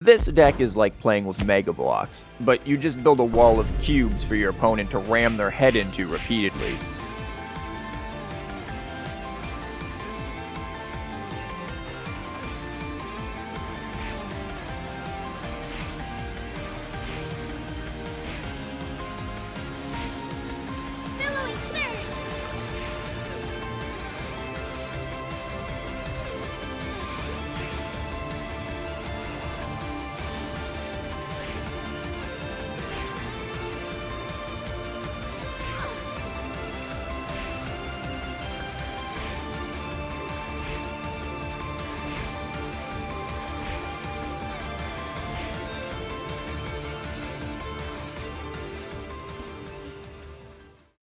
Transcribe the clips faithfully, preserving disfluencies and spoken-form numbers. This deck is like playing with Mega Bloks, but you just build a wall of cubes for your opponent to ram their head into repeatedly.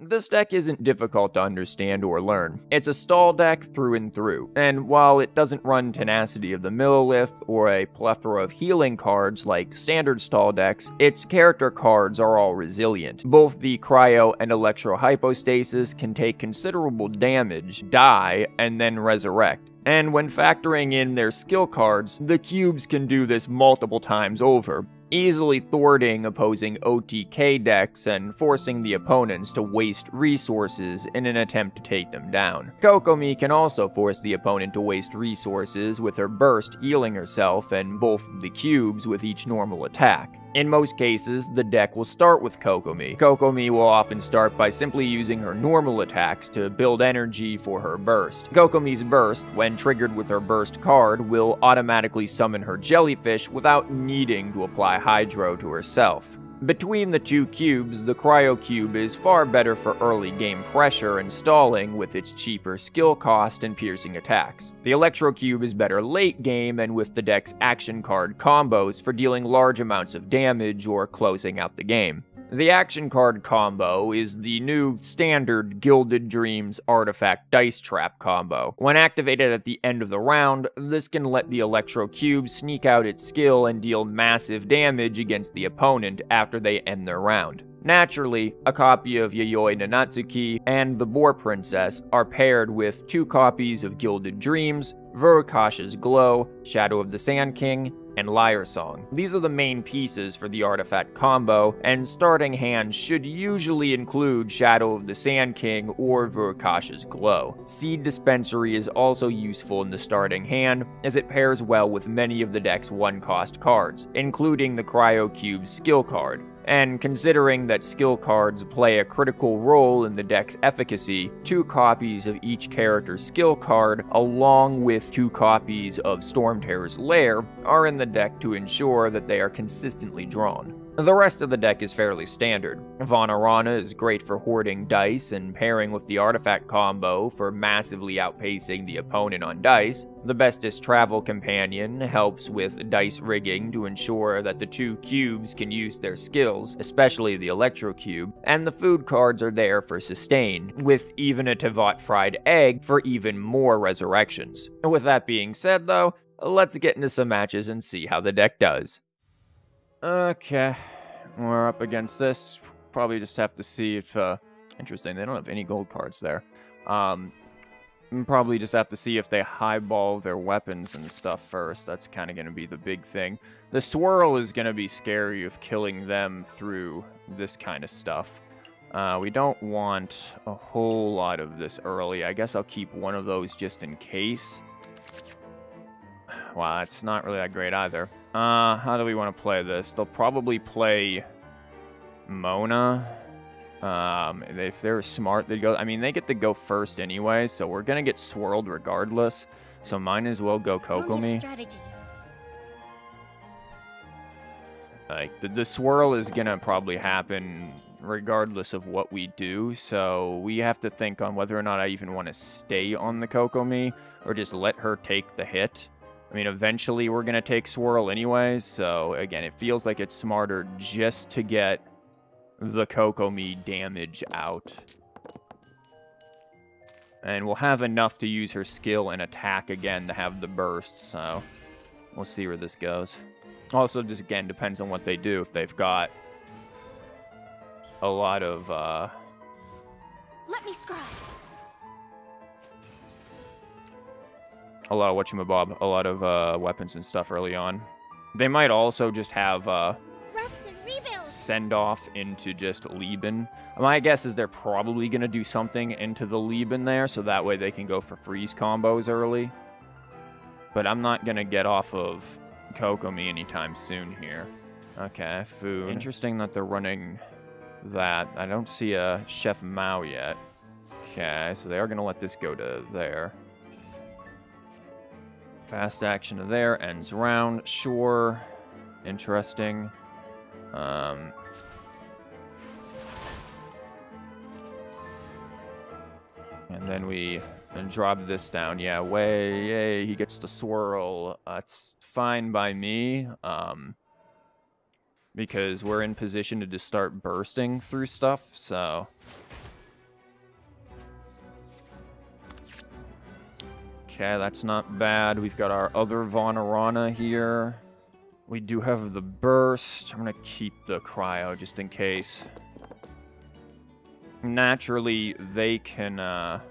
This deck isn't difficult to understand or learn. It's a stall deck through and through, and while it doesn't run Tenacity of the Millilith or a plethora of healing cards like standard stall decks, its character cards are all resilient. Both the Cryo and Electro Hypostasis can take considerable damage, die, and then resurrect. And when factoring in their skill cards, the cubes can do this multiple times over, easily thwarting opposing O T K decks and forcing the opponents to waste resources in an attempt to take them down. Kokomi can also force the opponent to waste resources with her burst, healing herself and both the cubes with each normal attack. In most cases, the deck will start with Kokomi. Kokomi will often start by simply using her normal attacks to build energy for her burst. Kokomi's burst, when triggered with her burst card, will automatically summon her jellyfish without needing to apply Hydro to herself. Between the two cubes, the Cryo Cube is far better for early game pressure and stalling with its cheaper skill cost and piercing attacks. The Electro Cube is better late game and with the deck's action card combos for dealing large amounts of damage or closing out the game. The action card combo is the new standard Gilded Dreams Artifact Dice Trap combo. When activated at the end of the round, this can let the Electro Cube sneak out its skill and deal massive damage against the opponent after they end their round. Naturally, a copy of Yayoi Nanatsuki and the Boar Princess are paired with two copies of Gilded Dreams, Vourukasha's Glow, Shadow of the Sand King, and Liar's Song. These are the main pieces for the artifact combo, and starting hands should usually include Shadow of the Sand King or Vourukasha's Glow. Seed Dispensary is also useful in the starting hand, as it pairs well with many of the deck's one-cost cards, including the Cryo Cube's skill card. And considering that skill cards play a critical role in the deck's efficacy, two copies of each character's skill card, along with two copies of Stormterror's Lair, are in the deck to ensure that they are consistently drawn. The rest of the deck is fairly standard. Vanarana is great for hoarding dice and pairing with the artifact combo for massively outpacing the opponent on dice. The Bestest Travel Companion helps with dice rigging to ensure that the two cubes can use their skills, especially the Electro Cube, and the food cards are there for sustain, with even a Tevat fried egg for even more resurrections. With that being said though, let's get into some matches and see how the deck does. Okay, we're up against this. Probably just have to see if, uh, interesting, they don't have any gold cards there. Um, probably just have to see if they highball their weapons and stuff first. That's kind of going to be the big thing. The Swirl is going to be scary if killing them through this kind of stuff. Uh, we don't want a whole lot of this early. I guess I'll keep one of those just in case. Wow, it's not really that great either. Uh, how do we want to play this? They'll probably play Mona. Um, if they're smart, they go. I mean, they get to go first anyway, so we're gonna get swirled regardless. So might as well go Kokomi. Like the, the swirl is gonna probably happen regardless of what we do. So we have to think on whether or not I even want to stay on the Kokomi or just let her take the hit. I mean, eventually we're going to take Swirl anyways, so again, it feels like it's smarter just to get the Kokomi damage out. And we'll have enough to use her skill and attack again to have the burst, so we'll see where this goes. Also, just again, depends on what they do. If they've got a lot of... Uh... Let me scry. A lot of whatchamabob, a lot of uh, weapons and stuff early on. They might also just have uh, send-off into just Liben. My guess is they're probably going to do something into the Liben there, so that way they can go for freeze combos early. But I'm not going to get off of Kokomi anytime soon here. Okay, food. Interesting that they're running that. I don't see a Chef Mao yet. Okay, so they are going to let this go to there. Fast action to there, ends round, sure. Interesting. Um, and then we and drop this down. Yeah, way, yay, he gets to swirl. Uh, it's fine by me, um, because we're in position to just start bursting through stuff, so... Okay, that's not bad. We've got our other Vanarana here. We do have the burst. I'm going to keep the cryo just in case. Naturally, they can... Uh,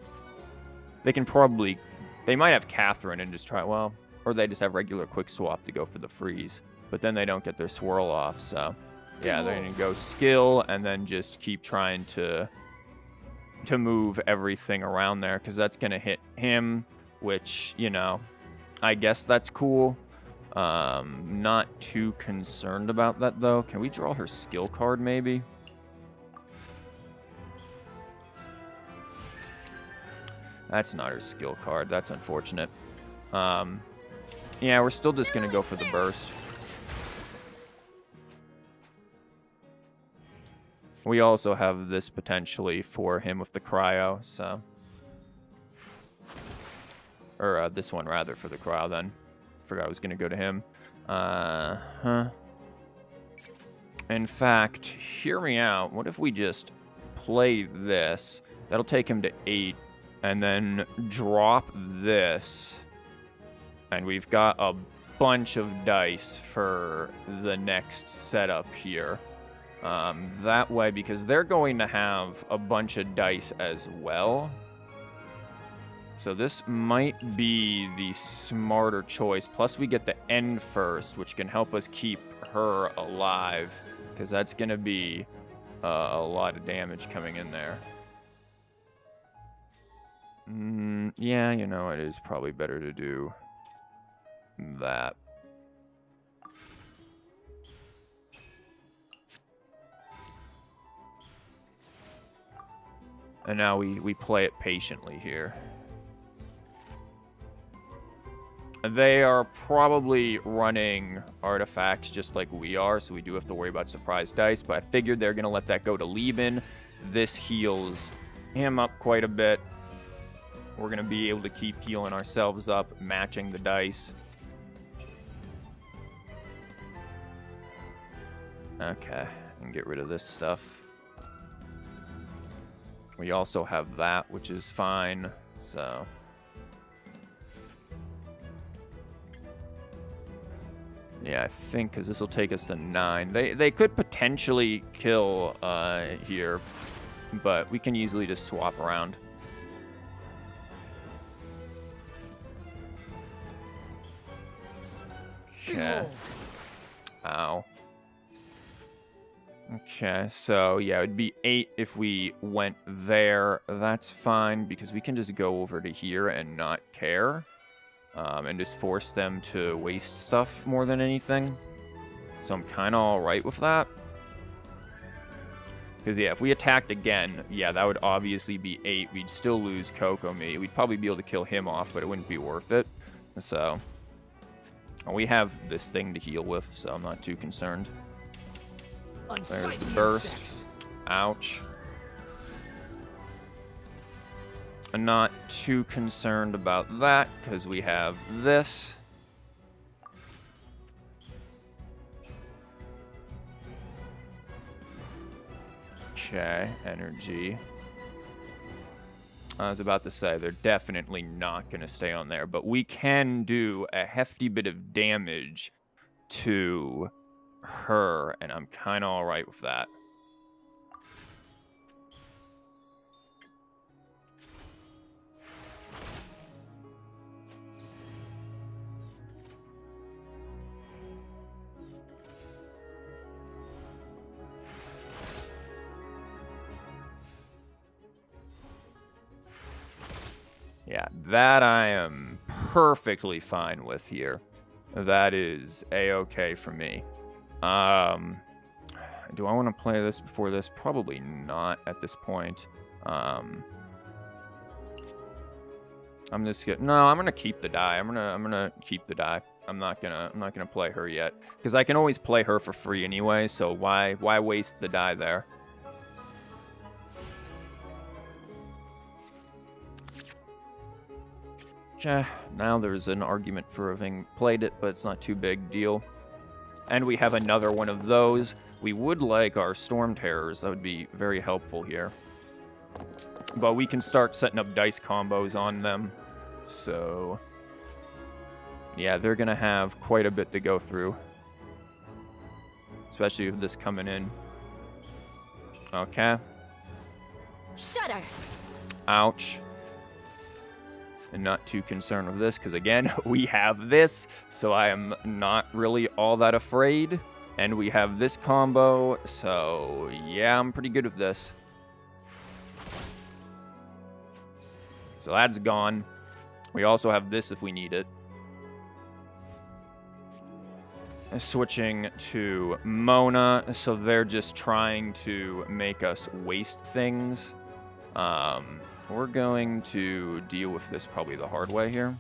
they can probably... They might have Catherine and just try... Well, or they just have regular quick swap to go for the freeze. But then they don't get their swirl off, so... Yeah, they're going to go skill and then just keep trying to... To move everything around there, because that's going to hit him... Which, you know, I guess that's cool. Um, not too concerned about that, though. Can we draw her skill card, maybe? That's not her skill card. That's unfortunate. Um, yeah, we're still just going to go for the burst. We also have this potentially for him with the cryo, so... Or uh, this one, rather, for the cryo, then. Forgot I was going to go to him. Uh, huh. In fact, hear me out. What if we just play this? That'll take him to eight. And then drop this. And we've got a bunch of dice for the next setup here. Um, that way, because they're going to have a bunch of dice as well. So this might be the smarter choice. Plus, we get the end first, which can help us keep her alive. Because that's going to be uh, a lot of damage coming in there. Mm, yeah, you know, it is probably better to do that. And now we, we play it patiently here. They are probably running artifacts just like we are, so we do have to worry about surprise dice, but I figured they're going to let that go to Liben. This heals him up quite a bit. We're going to be able to keep healing ourselves up, matching the dice. Okay, and get rid of this stuff. We also have that, which is fine, so... Yeah, I think, because this will take us to nine. They they could potentially kill uh, here, but we can easily just swap around. Okay. Ow. Okay, so yeah, it would be eight if we went there. That's fine, because we can just go over to here and not care. Um, and just force them to waste stuff more than anything. So I'm kind of alright with that. Because, yeah, if we attacked again, yeah, that would obviously be eight. We'd still lose Kokomi. We'd probably be able to kill him off, but it wouldn't be worth it. So, and we have this thing to heal with, so I'm not too concerned. There's the burst. Ouch. I'm not too concerned about that, because we have this. Okay, energy. I was about to say, they're definitely not going to stay on there, but we can do a hefty bit of damage to her, and I'm kind of all right with that. Yeah, that I am perfectly fine with here. That is a-okay for me. Um, do I want to play this before this? Probably not at this point. Um, I'm just gonna, no, I'm gonna keep the die. I'm gonna, I'm gonna keep the die. I'm not gonna, I'm not gonna play her yet because I can always play her for free anyway. So why, why waste the die there? Now there's an argument for having played it, but it's not too big a deal. And we have another one of those. We would like our Storm Terrors. That would be very helpful here. But we can start setting up dice combos on them. So, yeah, they're going to have quite a bit to go through. Especially with this coming in. Okay. Shudder. Ouch. And not too concerned with this, because again, we have this, so I am not really all that afraid. And we have this combo, so yeah, I'm pretty good with this. So that's gone. We also have this if we need it. Switching to Mona, so they're just trying to make us waste things. Um... We're going to deal with this probably the hard way here.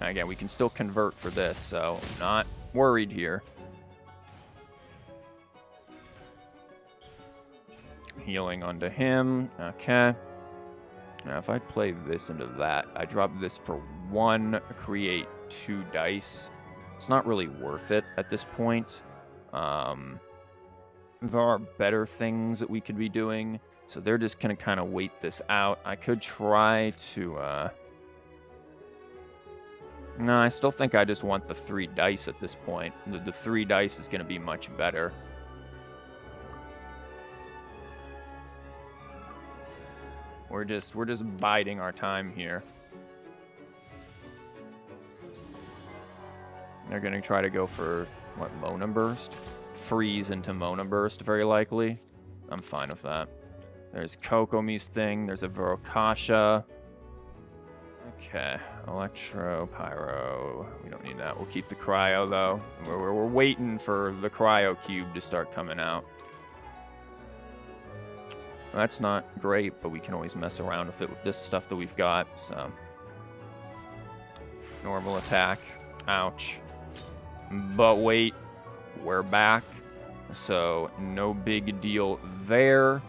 And again, we can still convert for this, so I'm not worried here. Healing onto him. Okay. Now, if I play this into that, I drop this for one, create two dice. It's not really worth it at this point. Um, there are better things that we could be doing. So they're just going to kind of wait this out. I could try to... Uh... No, I still think I just want the three dice at this point. The, the three dice is going to be much better. We're just, we're just biding our time here. They're going to try to go for, what, Mona Burst? Freeze into Mona Burst, very likely. I'm fine with that. There's Kokomi's thing. There's a Vourukasha. Okay. Electro, Pyro. We don't need that. We'll keep the Cryo, though. We're, we're waiting for the Cryo Cube to start coming out. That's not great, but we can always mess around with it with this stuff that we've got. So, normal attack. Ouch. But wait. We're back. So, no big deal there.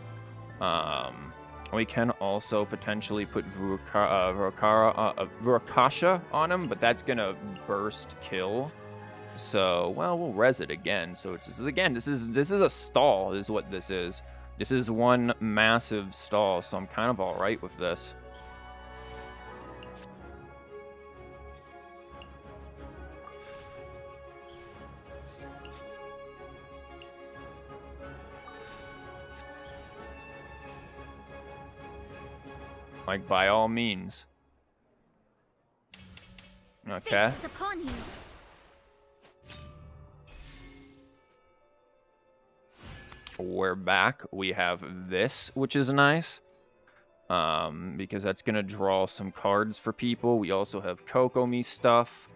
Um, we can also potentially put Vourukara, uh, Vourukara, uh, uh, Vourukasha on him, but that's going to burst kill. So, well, we'll res it again. So it's this is, again, this is this is a stall is what this is. This is one massive stall, so I'm kind of all right with this. Like, by all means. Okay. We're back. We have this, which is nice. Um, because that's going to draw some cards for people. We also have Kokomi stuff.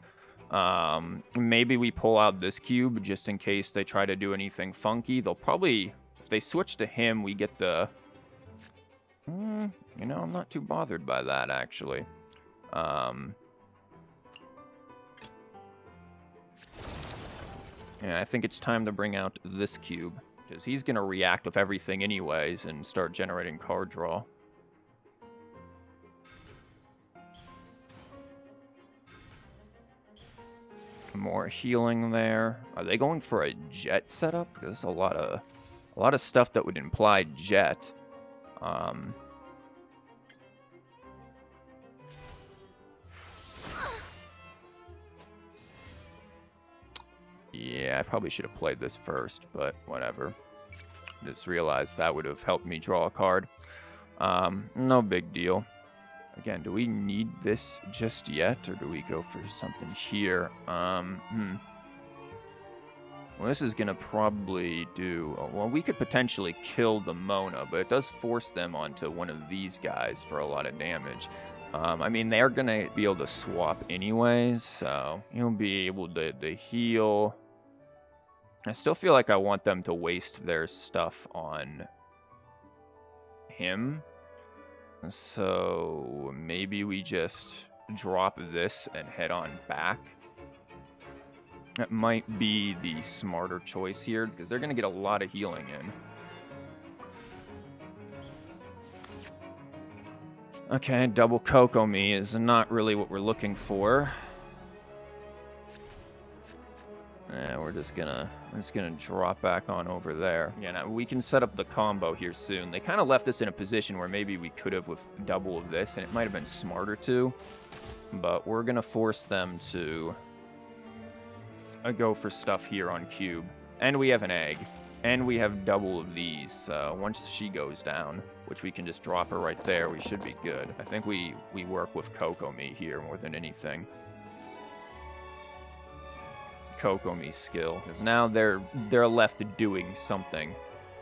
Um, maybe we pull out this cube just in case they try to do anything funky. They'll probably... If they switch to him, we get the... Mm, you know, I'm not too bothered by that, actually. Um, yeah, I think it's time to bring out this cube, because he's going to react with everything anyways and start generating card draw. More healing there. Are they going for a jet setup? Because there's a lot of, a lot of stuff that would imply jet. Um, yeah, I probably should have played this first, but whatever. Just realized that would have helped me draw a card. Um, no big deal. Again, do we need this just yet, or do we go for something here? Um, hmm. Well, this is going to probably do... Well, we could potentially kill the Mona, but it does force them onto one of these guys for a lot of damage. Um, I mean, they're going to be able to swap anyways, so you'll be able to, to heal. I still feel like I want them to waste their stuff on him. So maybe we just drop this and head on back. That might be the smarter choice here, because they're going to get a lot of healing in. Okay, double Kokomi is not really what we're looking for. And we're just gonna we're just gonna drop back on over there. Yeah, now we can set up the combo here soon. They kind of left us in a position where maybe we could have with double of this, and it might have been smarter to. But we're gonna force them to go for stuff here on cube. And we have an egg. And we have double of these, so once she goes down, which we can just drop her right there, we should be good. I think we, we work with Kokomi here more than anything. Kokomi's skill, because now they're, they're left doing something.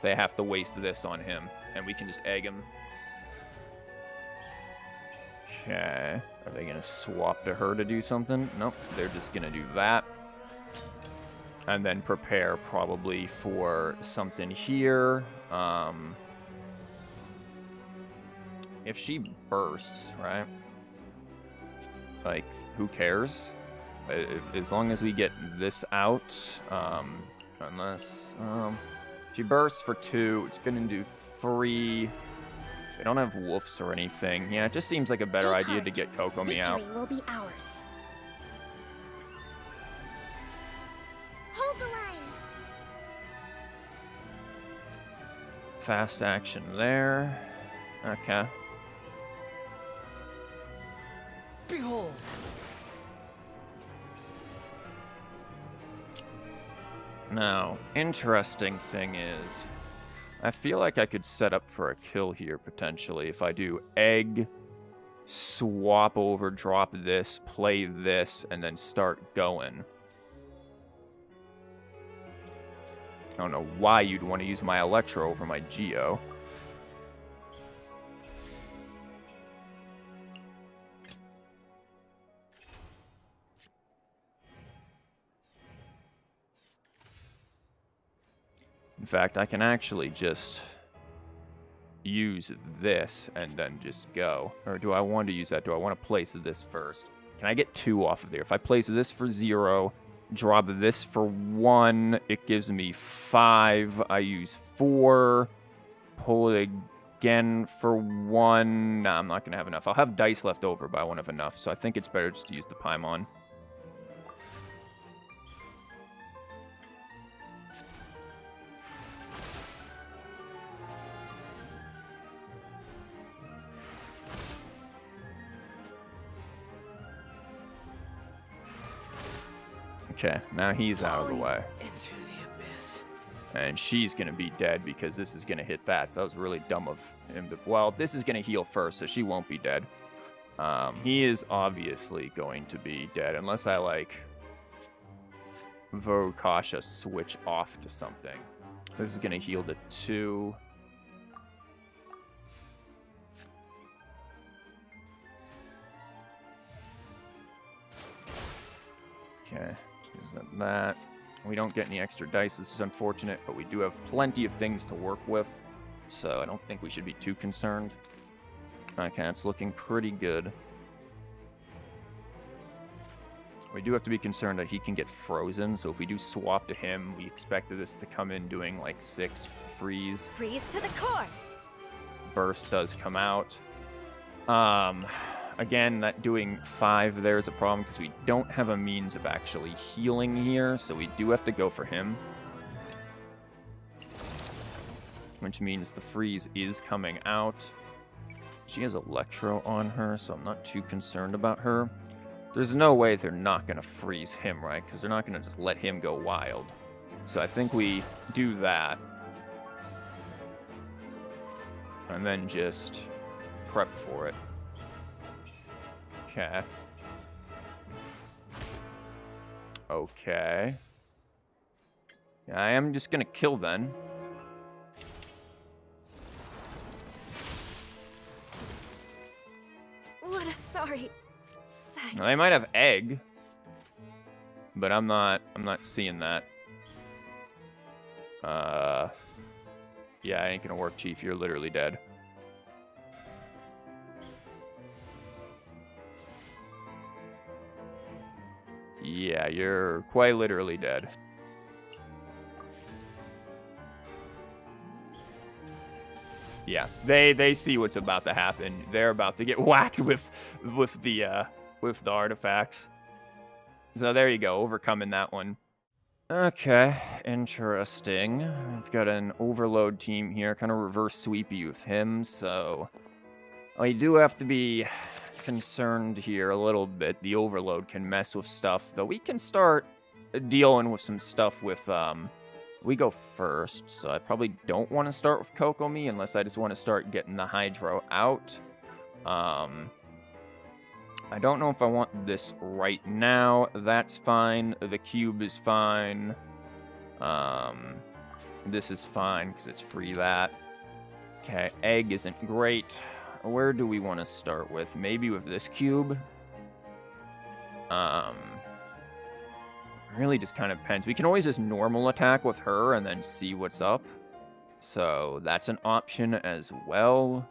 They have to waste this on him, and we can just egg him. Okay, are they going to swap to her to do something? Nope, they're just going to do that. And then prepare probably for something here. Um, if she bursts, right? Like, who cares? As long as we get this out, um, unless um, she bursts for two, it's gonna do three. They don't have wolves or anything. Yeah, it just seems like a better Take idea heart. to get Kokomi Victory out. Will be ours. Fast action there. Okay. Behold. Now, interesting thing is, I feel like I could set up for a kill here potentially if I do egg, swap over, drop this, play this, and then start going. I don't know why you'd want to use my Electro over my Geo. In fact, I can actually just use this and then just go. Or do I want to use that? Do I want to place this first? Can I get two off of there? If I place this for zero... Drop this for one. It gives me five. I use four. Pull it again for one. Nah, I'm not going to have enough. I'll have dice left over, but I won't have enough. So I think it's better just to use the Paimon. Okay, now he's out of the way. Into the abyss. And she's going to be dead because this is going to hit that. So that was really dumb of him. To, well, this is going to heal first, so she won't be dead. Um, he is obviously going to be dead unless I, like, Vourukasha switch off to something. This is going to heal to two. Okay. Isn't that we don't get any extra dice. This is unfortunate, but we do have plenty of things to work with, so I don't think we should be too concerned. Okay, it's looking pretty good. We do have to be concerned that he can get frozen, so if we do swap to him, we expect this to come in doing like six freeze. Freeze to the core. Burst does come out. Um Again, that doing five there is a problem because we don't have a means of actually healing here, so we do have to go for him. Which means the freeze is coming out. She has Electro on her, so I'm not too concerned about her. There's no way they're not going to freeze him, right? Because they're not going to just let him go wild. So I think we do that. And then just prep for it. Okay. Okay. I am just gonna kill then. What a great sight. Now, they might have egg, but I'm not. I'm not seeing that. Uh, yeah, it ain't gonna work, Chief. You're literally dead. Yeah, you're quite literally dead. Yeah, they they see what's about to happen. They're about to get whacked with with the uh, with the artifacts. So there you go, overcoming that one. Okay, interesting. I've got an overload team here, kind of reverse sweepy with him. So I do have to be concerned here a little bit. The overload can mess with stuff, though. We can start dealing with some stuff with um. We go first, so I probably don't want to start with Kokomi unless I just want to start getting the Hydro out. Um, I don't know if I want this right now. That's fine. The cube is fine. Um, this is fine because it's free that. Okay, egg isn't great. Where do we want to start with? Maybe with this cube? Um... Really just kind of depends. We can always just normal attack with her and then see what's up. So that's an option as well.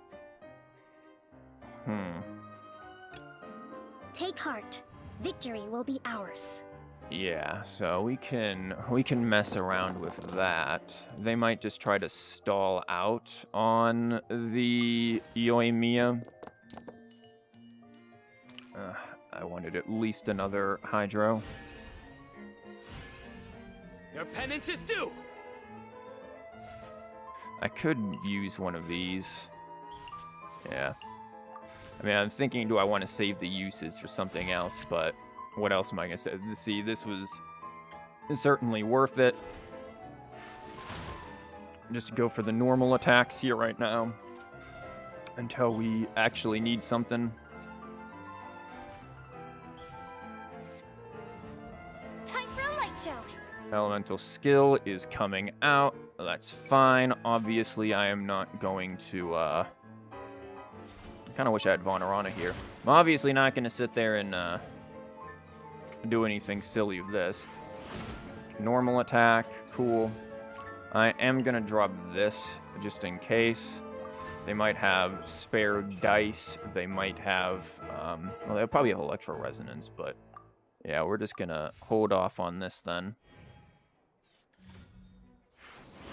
Hmm. Take heart. Victory will be ours. Yeah, so we can we can mess around with that. They might just try to stall out on the Yoimiya. Uh, I wanted at least another Hydro. Your penance is due. I could use one of these. Yeah. I mean, I'm thinking, do I want to save the uses for something else? But what else am I going to say? See, this was certainly worth it. Just go for the normal attacks here right now until we actually need something. Elemental skill is coming out. That's fine. Obviously, I am not going to, uh... I kind of wish I had Vanarana here. I'm obviously not going to sit there and, uh... do anything silly with this. Normal attack. Cool. I am going to drop this, just in case. They might have spare dice. They might have, um... well, they'll probably have Electro Resonance, but... yeah, we're just going to hold off on this, then.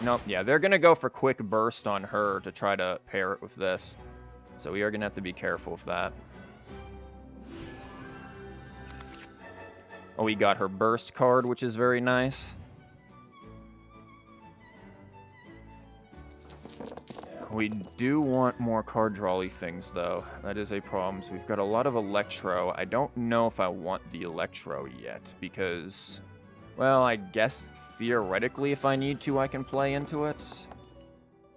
Nope, yeah, they're gonna go for quick burst on her to try to pair it with this. So we are gonna have to be careful with that. Oh, we got her burst card, which is very nice. We do want more card drawy things, though. That is a problem. So we've got a lot of Electro. I don't know if I want the Electro yet, because... well, I guess theoretically, if I need to, I can play into it.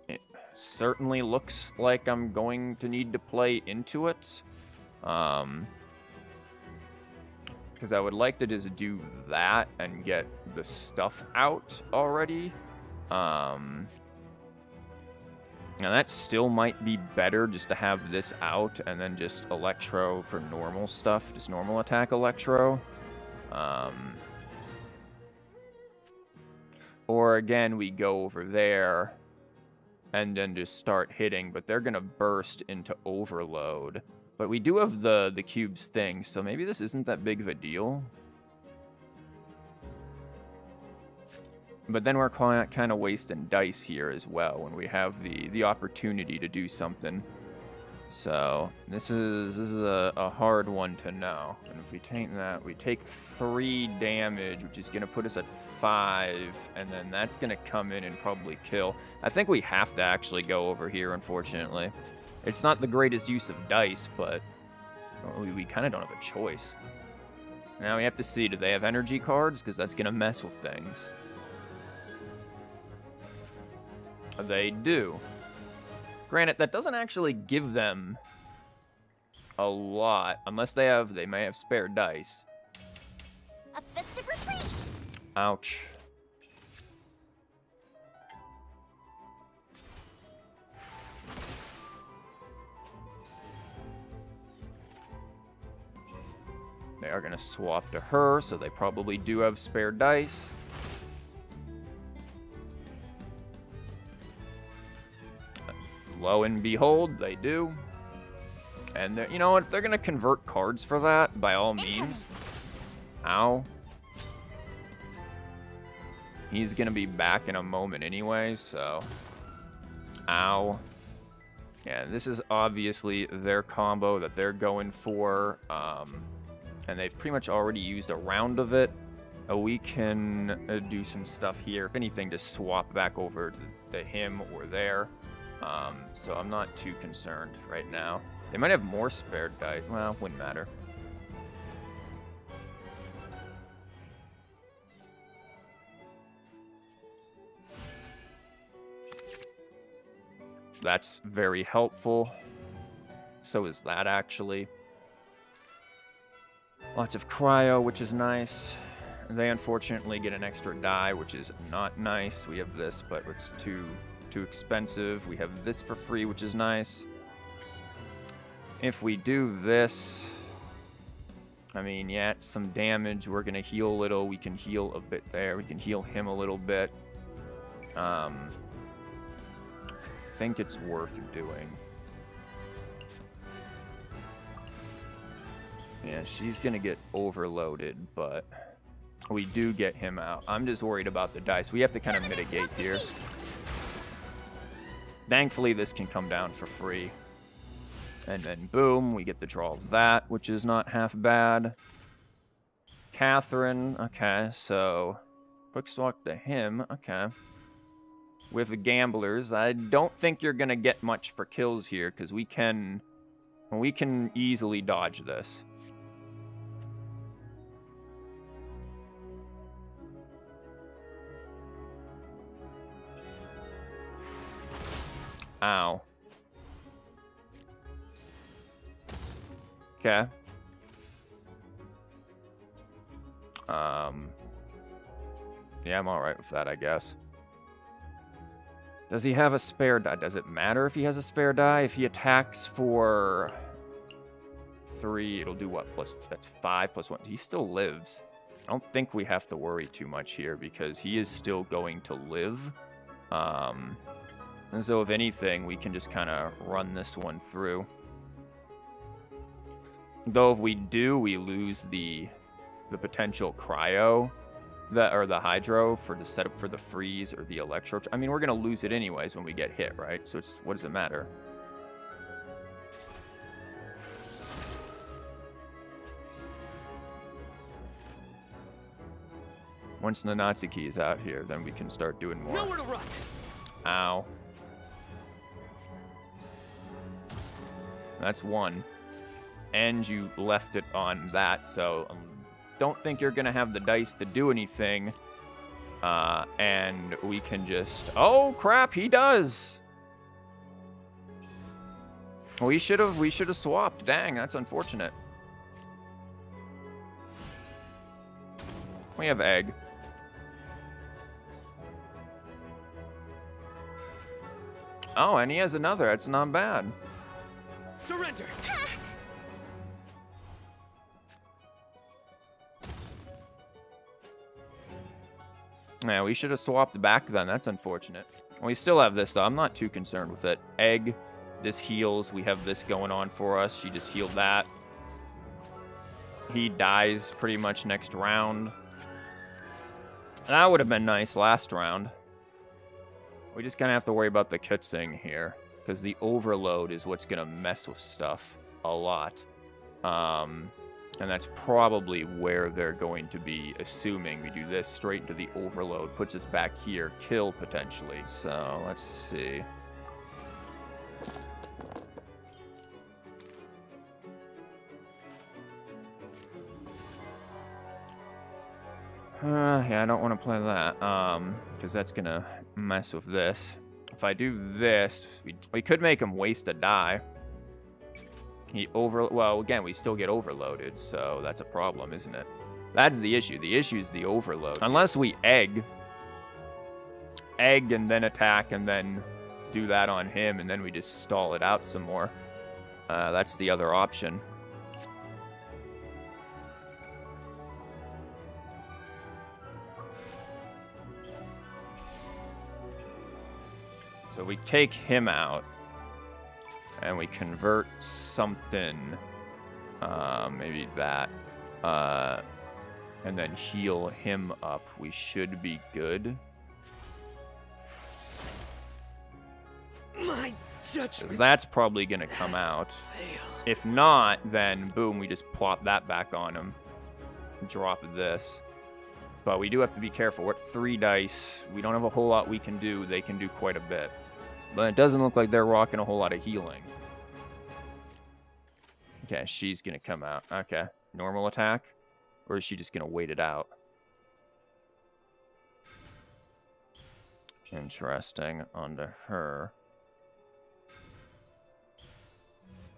It certainly looks like I'm going to need to play into it. Um, because I would like to just do that and get the stuff out already. Um, now, that still might be better just to have this out and then just Electro for normal stuff. Just normal attack Electro. Um... Or, again, we go over there and then just start hitting. But they're going to burst into overload. But we do have the, the cubes thing, so maybe this isn't that big of a deal. But then we're kind of wasting dice here as well when we have the, the opportunity to do something. So, this is this is a, a hard one to know. And if we take that, we take three damage, which is going to put us at five. And then that's going to come in and probably kill. I think we have to actually go over here, unfortunately. It's not the greatest use of dice, but we, we kind of don't have a choice. Now we have to see, do they have energy cards? Because that's going to mess with things. They do. Granted, that doesn't actually give them a lot, unless they have, they may have spare dice. A festive retreat. Ouch. They are going to swap to her, so they probably do have spare dice. Lo and behold, they do. And, you know, if they're going to convert cards for that, by all means. Ow. He's going to be back in a moment anyway, so... Ow. Yeah, this is obviously their combo that they're going for. Um, and they've pretty much already used a round of it. Uh, we can uh, do some stuff here. If anything, just swap back over to him or there. Um, so I'm not too concerned right now. They might have more spare dice. Well, wouldn't matter. That's very helpful. So is that, actually. Lots of cryo, which is nice. They unfortunately get an extra die, which is not nice. We have this, but it's too too expensive. We have this for free, which is nice. If we do this, I mean, yeah, it's some damage. We're gonna heal a little. We can heal a bit there. We can heal him a little bit. Um, I think it's worth doing. Yeah, she's gonna get overloaded, but we do get him out. I'm just worried about the dice. We have to kind of mitigate here. Thankfully, this can come down for free. And then, boom, we get the draw of that, which is not half bad. Catherine, okay, so... Quick swap to him, okay. With the gamblers, I don't think you're going to get much for kills here, because we can... We can easily dodge this. Ow. Okay. Um, yeah, I'm alright with that, I guess. Does he have a spare die? Does it matter if he has a spare die? If he attacks for three, it'll do what? Plus, that's five plus one. He still lives. I don't think we have to worry too much here because he is still going to live. Um, and so if anything, we can just kind of run this one through. Though if we do, we lose the the potential cryo, that or the hydro for the setup for the freeze or the electro. I mean, we're gonna lose it anyways when we get hit, right? So it's, what does it matter? Once Nanatsuki is out here, then we can start doing more. Nowhere to run. Ow. That's one. And you left it on that, so um, don't think you're gonna have the dice to do anything. Uh, and we can just... Oh, crap, he does! We should have we should have swapped. Dang, that's unfortunate. We have egg. Oh, and he has another. That's not bad. Surrender! Yeah, we should have swapped back then. That's unfortunate. We still have this, though. I'm not too concerned with it. Egg. This heals. We have this going on for us. She just healed that. He dies pretty much next round. That would have been nice last round. We just kind of have to worry about the kitsing here, because the overload is what's going to mess with stuff a lot. Um... And that's probably where they're going to be, assuming we do this straight into the overload. Puts us back here. Kill, potentially. So, let's see. Uh, yeah, I don't want to play that. Um, because that's going to mess with this. If I do this, we, we could make him waste a die. He over... Well, again, we still get overloaded, so that's a problem, isn't it? That's the issue. The issue is the overload. Unless we egg. Egg and then attack and then do that on him, and then we just stall it out some more. Uh, that's the other option. So we take him out. And we convert something. Uh, maybe that. Uh, and then heal him up. We should be good. My judgment. Because that's probably going to come out. Failed. If not, then boom, we just plop that back on him. Drop this. But we do have to be careful. We're at three dice. We don't have a whole lot we can do. They can do quite a bit. But it doesn't look like they're rocking a whole lot of healing. Okay, she's going to come out. Okay, normal attack. Or is she just going to wait it out? Interesting. Onto her.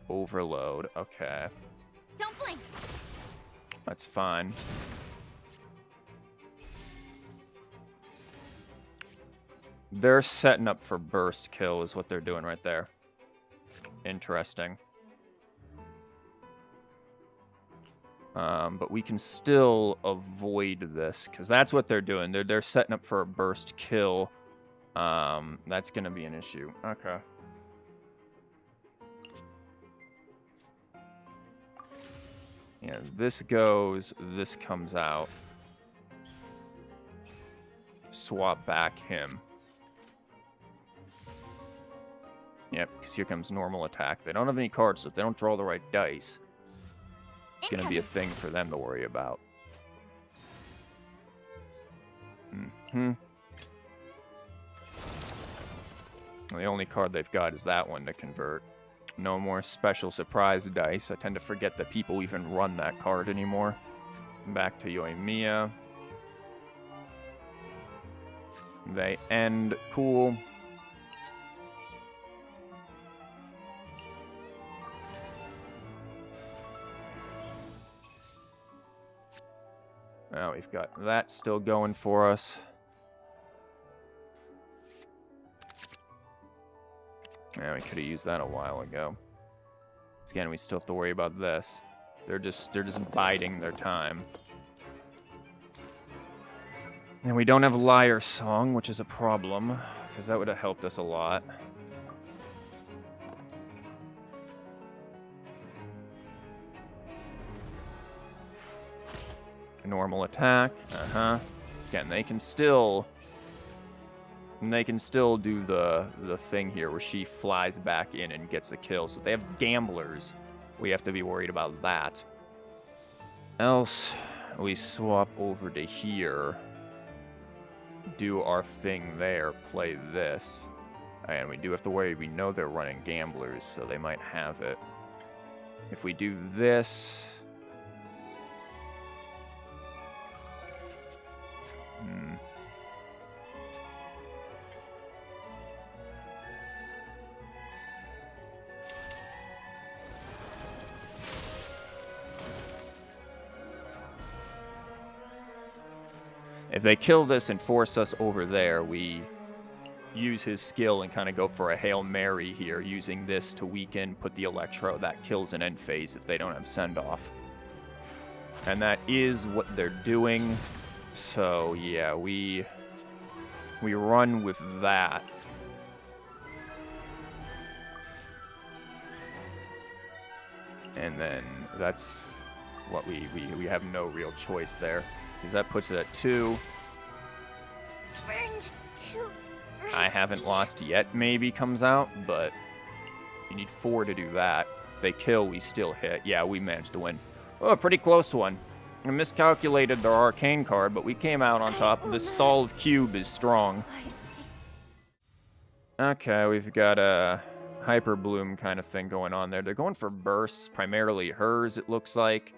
Overload. Okay. Don't blink. That's fine. They're setting up for burst kill is what they're doing right there. Interesting. Um, but we can still avoid this, because that's what they're doing. They're, they're setting up for a burst kill. Um, that's going to be an issue. Okay. Yeah, this goes, this comes out. Swap back him. Yep, because here comes normal attack. They don't have any cards, so if they don't draw the right dice, it's going to be a thing for them to worry about. Mm-hmm. The only card they've got is that one to convert. No more special surprise dice. I tend to forget that people even run that card anymore. Back to Yoimiya. They end. Cool. Now we've got that still going for us. Yeah, we could have used that a while ago. Again, we still have to worry about this. They're just they're just biding their time. And we don't have Liar's Song, which is a problem, because that would have helped us a lot. Normal attack. Uh-huh. Again, they can still and they can still do the the thing here where she flies back in and gets a kill. So if they have gamblers, we have to be worried about that. Else, we swap over to here, do our thing there, play this. And we do have to worry, we know they're running gamblers, so they might have it. If we do this... Hmm. If they kill this and force us over there, we use his skill and kind of go for a Hail Mary here, using this to weaken, put the Electro. That kills an end phase if they don't have send-off. And that is what they're doing. So, yeah, we we run with that. And then that's what we, we, we have no real choice there. Because that puts it at two. I haven't lost yet, maybe, comes out, but you need four to do that. If they kill, we still hit. Yeah, we managed to win. Oh, a pretty close one. I miscalculated their arcane card, but we came out on top. The stall of cube is strong. Okay, we've got a hyper bloom kind of thing going on there. They're going for bursts, primarily hers, it looks like.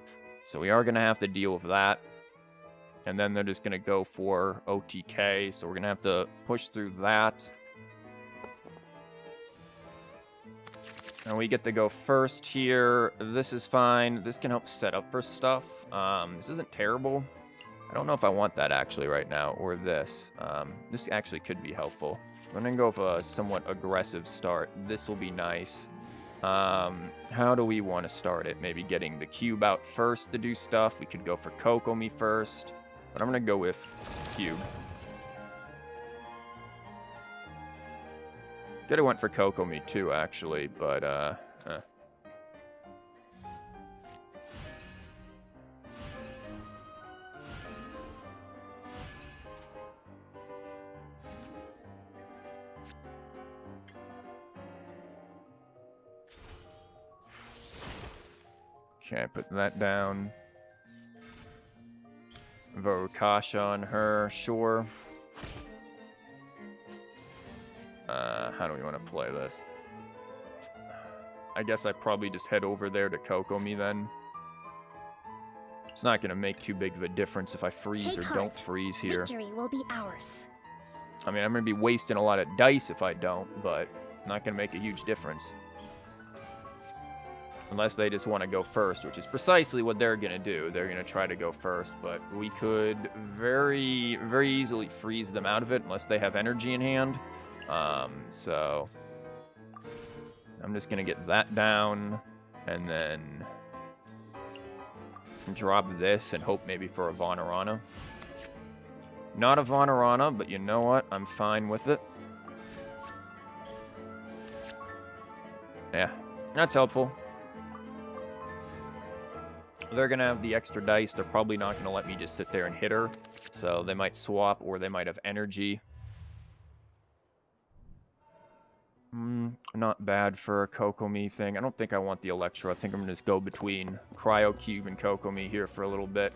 So we are going to have to deal with that. And then they're just going to go for O T K, so we're going to have to push through that. And we get to go first here. This is fine. This can help set up for stuff. Um, this isn't terrible. I don't know if I want that actually right now, or this. Um, this actually could be helpful. I'm going to go for a somewhat aggressive start. This will be nice. Um, how do we want to start it? Maybe getting the cube out first to do stuff. We could go for Kokomi first. But I'm going to go with cube. Could have went for Kokomi too, actually, but uh. Eh. Okay, put that down. Vourukasha on her, sure. Uh, how do we want to play this? I guess I probably just head over there to Kokomi then. It's not going to make too big of a difference if I freeze Take or heart. don't freeze here. Victory will be ours. I mean, I'm going to be wasting a lot of dice if I don't, but not going to make a huge difference. Unless they just want to go first, which is precisely what they're going to do. They're going to try to go first, but we could very, very easily freeze them out of it unless they have energy in hand. Um, so I'm just going to get that down and then drop this and hope maybe for a Vanarana. Not a Vanarana, but you know what? I'm fine with it. Yeah, that's helpful. They're going to have the extra dice. They're probably not going to let me just sit there and hit her. So they might swap or they might have energy. Mm, not bad for a Kokomi thing. I don't think I want the Electro. I think I'm going to just go between Cryo Cube and Kokomi here for a little bit.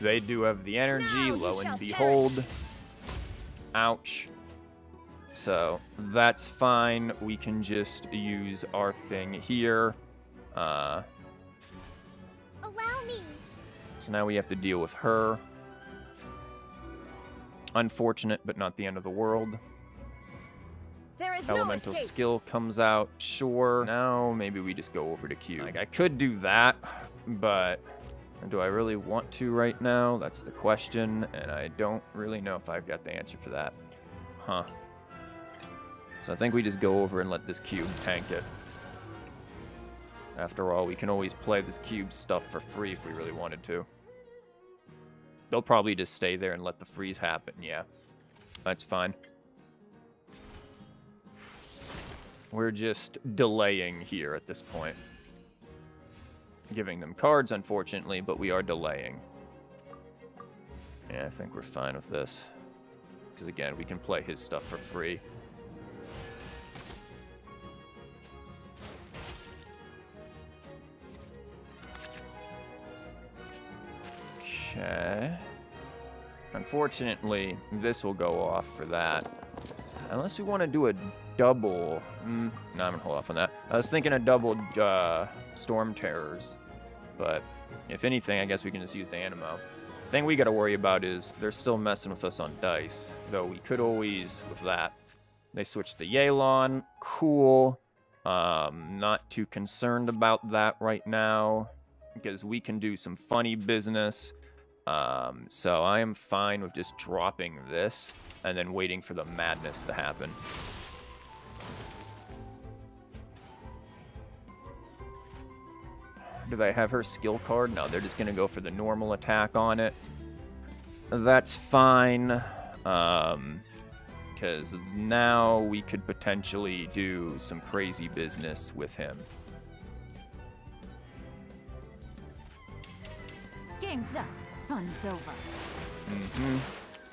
They do have the energy. Lo and behold. Ouch. So that's fine. We can just use our thing here. Uh, Allow me. So now we have to deal with her. Unfortunate, but not the end of the world. There is Elemental no skill comes out. Sure. Now maybe we just go over to Q. Like, I could do that, but do I really want to right now? That's the question, and I don't really know if I've got the answer for that. Huh. So I think we just go over and let this cube tank it. After all, we can always play this cube stuff for free if we really wanted to. They'll probably just stay there and let the freeze happen, yeah. That's fine. We're just delaying here at this point. Giving them cards, unfortunately, but we are delaying. Yeah, I think we're fine with this. Because again, we can play his stuff for free. Okay. Unfortunately, this will go off for that. Unless we want to do a double. Mm, no, I'm going to hold off on that. I was thinking a double uh, Storm Terrors. But if anything, I guess we can just use the Animo. The thing we got to worry about is they're still messing with us on dice. Though we could always, with that, they switched to Yelan. Cool. Um, not too concerned about that right now. Because we can do some funny business. Um, so I am fine with just dropping this and then waiting for the madness to happen. Do they have her skill card? No, they're just going to go for the normal attack on it. That's fine. Um, because now we could potentially do some crazy business with him. Game's up. Fun's over. Mm-hmm.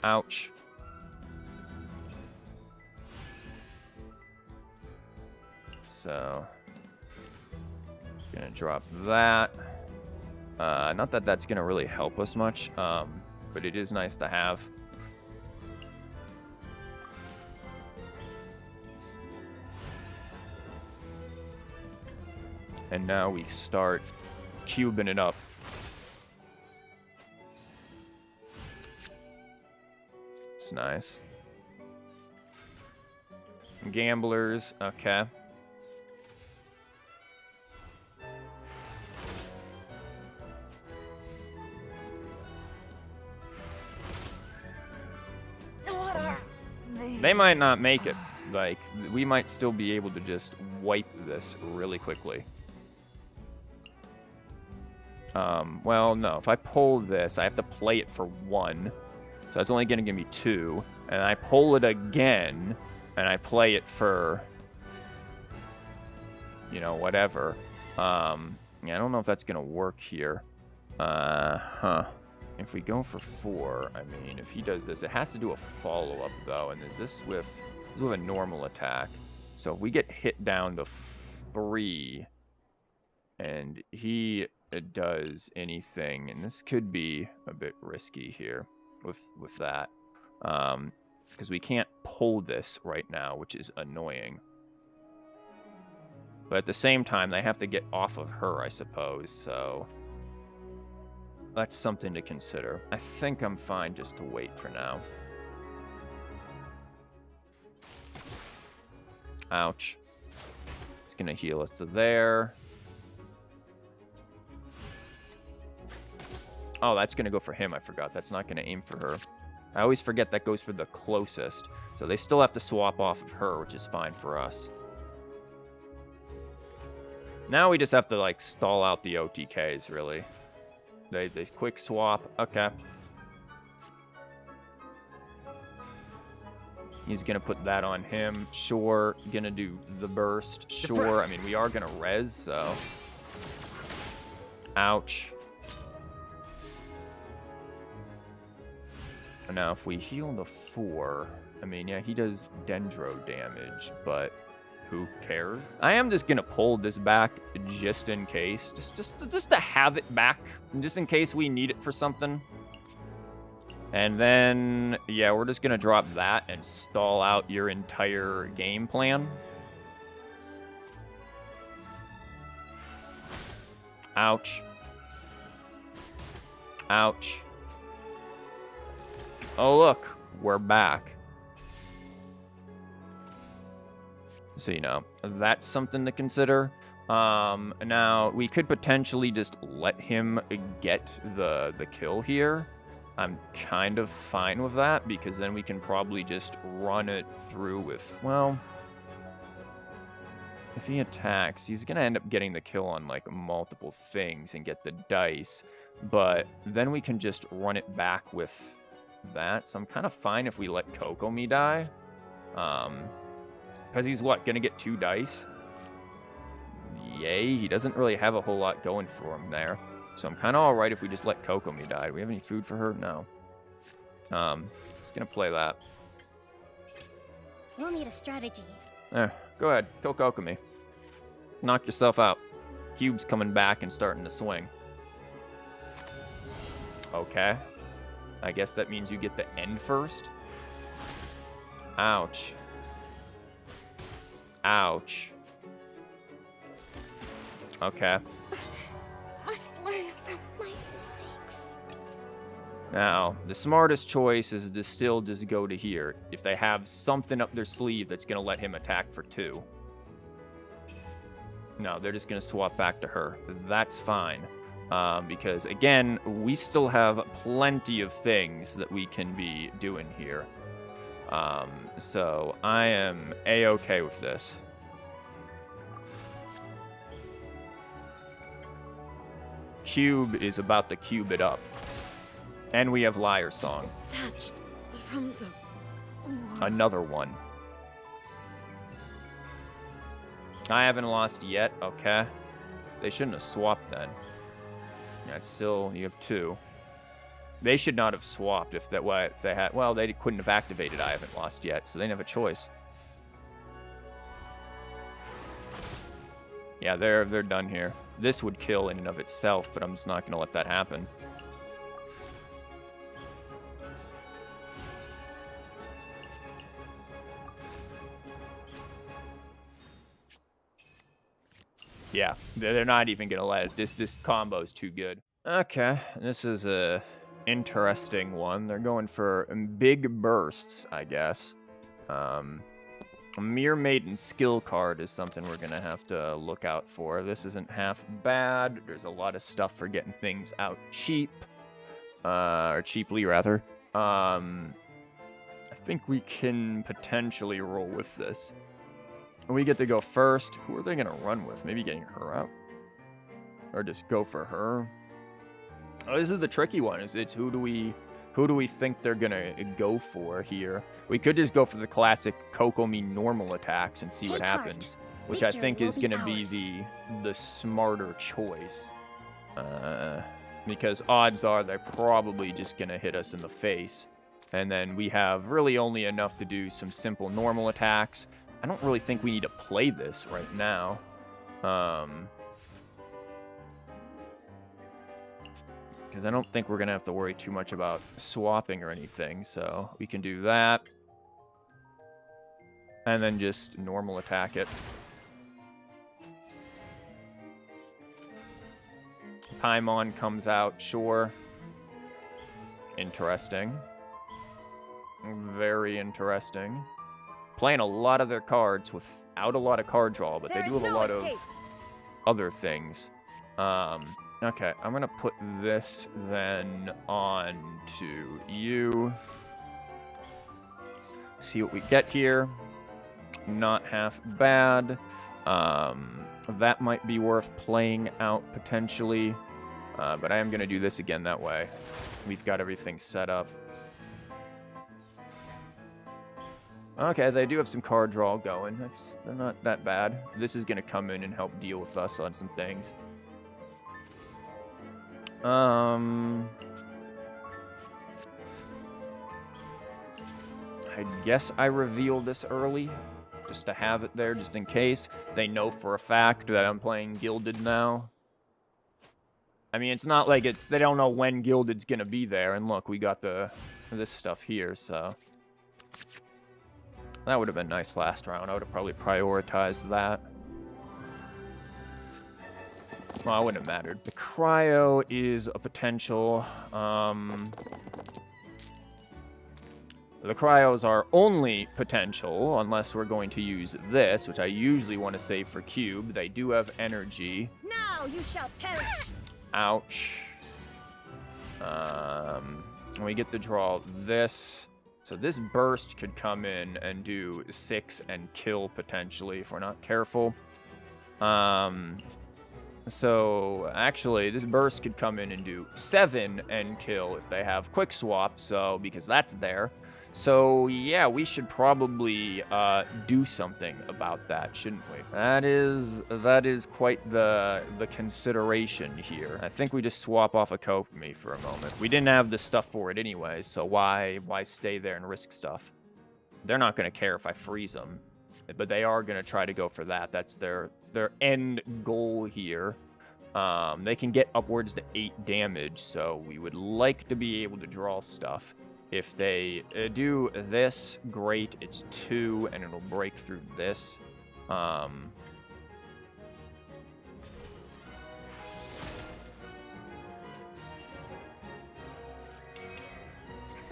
Ouch. So, gonna drop that. Uh, not that that's gonna really help us much, um, but it is nice to have. And now we start cubing it up. Nice. Gamblers, okay. What are they? They might not make it. Like, we might still be able to just wipe this really quickly. Um, well, no. If I pull this, I have to play it for one. So it's only going to give me two. And I pull it again, and I play it for, you know, whatever. Um, yeah, I don't know if that's going to work here. Uh, huh. If we go for four, I mean, if he does this, it has to do a follow-up, though. And is this with, this is with a normal attack? So if we get hit down to three, and he does anything, and this could be a bit risky here with with that, um, because we can't pull this right now, which is annoying. But at the same time, they have to get off of her, I suppose. So that's something to consider. I think I'm fine just to wait for now. Ouch. It's gonna heal us to there. Oh, that's gonna go for him, I forgot. That's not gonna aim for her. I always forget that goes for the closest. So they still have to swap off of her, which is fine for us. Now we just have to, like, stall out the O T Ks, really. They, they quick swap. Okay. He's going to put that on him. Sure. Going to do the burst. Sure. I mean, we are going to res, so. Ouch. Now, if we heal the four, I mean, yeah, he does dendro damage, but who cares? I am just going to pull this back just in case. Just, just, just to have it back. Just in case we need it for something. And then, yeah, we're just going to drop that and stall out your entire game plan. Ouch. Ouch. Oh, look. We're back. So, you know, that's something to consider. Um, now, we could potentially just let him get the, the kill here. I'm kind of fine with that, because then we can probably just run it through with, well, if he attacks, he's going to end up getting the kill on, like, multiple things and get the dice. But then we can just run it back with that. So I'm kind of fine if we let Kokomi die. Um... Because he's, what, going to get two dice? Yay, he doesn't really have a whole lot going for him there. So I'm kind of all right if we just let Kokomi die. Do we have any food for her? No. Um, just going to play that. You'll need a strategy. There, go ahead. Kill Kokomi. Knock yourself out. Cube's coming back and starting to swing. Okay. I guess that means you get the end first. Ouch. Ouch. Okay. Must learn from my mistakes. Now, the smartest choice is to still just go to here, if they have something up their sleeve that's going to let him attack for two. No, they're just going to swap back to her. That's fine. Um, because, again, we still have plenty of things that we can be doing here. Um, so I am a-okay with this. Cube is about to cube it up. And we have Liar's Song. Detached from the world. Another one. I haven't lost yet, okay. They shouldn't have swapped then. That's still, you have two. They should not have swapped if that way if they had. Well, they couldn't have activated. I haven't lost yet, so they didn't have a choice. Yeah, they're they're done here. This would kill in and of itself, but I'm just not gonna let that happen. Yeah, they're not even gonna let it. This this combo's too good. Okay, this is a. Interesting one. They're going for big bursts, I guess. Um, a Mirror Maiden skill card is something we're going to have to look out for. This isn't half bad. There's a lot of stuff for getting things out cheap. Uh, or cheaply, rather. Um, I think we can potentially roll with this. We get to go first. Who are they going to run with? Maybe getting her out? Or just go for her? this is the tricky one. It's, it's who do we who do we think they're gonna go for here? We could just go for the classic Kokomi normal attacks and see Take what happens, heart. Which Victor I think is gonna be, be the the smarter choice. Uh, because odds are they're probably just gonna hit us in the face. And then we have really only enough to do some simple normal attacks. I don't really think we need to play this right now. Um, because I don't think we're going to have to worry too much about swapping or anything. So we can do that. And then just normal attack it. Paimon comes out, sure. Interesting. Very interesting. Playing a lot of their cards without a lot of card draw, but there they do have no a lot escape. of other things. Um, okay, I'm going to put this then on to you. See what we get here. Not half bad. Um, that might be worth playing out potentially, uh, but I am going to do this again that way. We've got everything set up. Okay, they do have some card draw going. That's they're not that bad. This is going to come in and help deal with us on some things. Um, I guess I reveal this early, just to have it there, just in case. They know for a fact that I'm playing Gilded now. I mean, it's not like it's they don't know when Gilded's going to be there. And look, we got the this stuff here, so... That would have been nice last round. I would have probably prioritized that. Well, it wouldn't have mattered. The cryo is a potential. Um, the cryo is our only potential, unless we're going to use this, which I usually want to save for cube. They do have energy. Now you shall perish. Ouch. Um, we get to draw this. So this burst could come in and do six and kill potentially if we're not careful. Um, so actually this burst could come in and do seven and kill if they have quick swap. So because that's there. So yeah, we should probably uh, do something about that, shouldn't we? That is that is quite the the consideration here. I think we just swap off a Kokomi for a moment. We didn't have the stuff for it anyway, so why why stay there and risk stuff? They're not gonna care if I freeze them, but they are gonna try to go for that. That's their their end goal here. Um, they can get upwards to eight damage, so we would like to be able to draw stuff. If they do this, great, it's two, and it'll break through this. Um,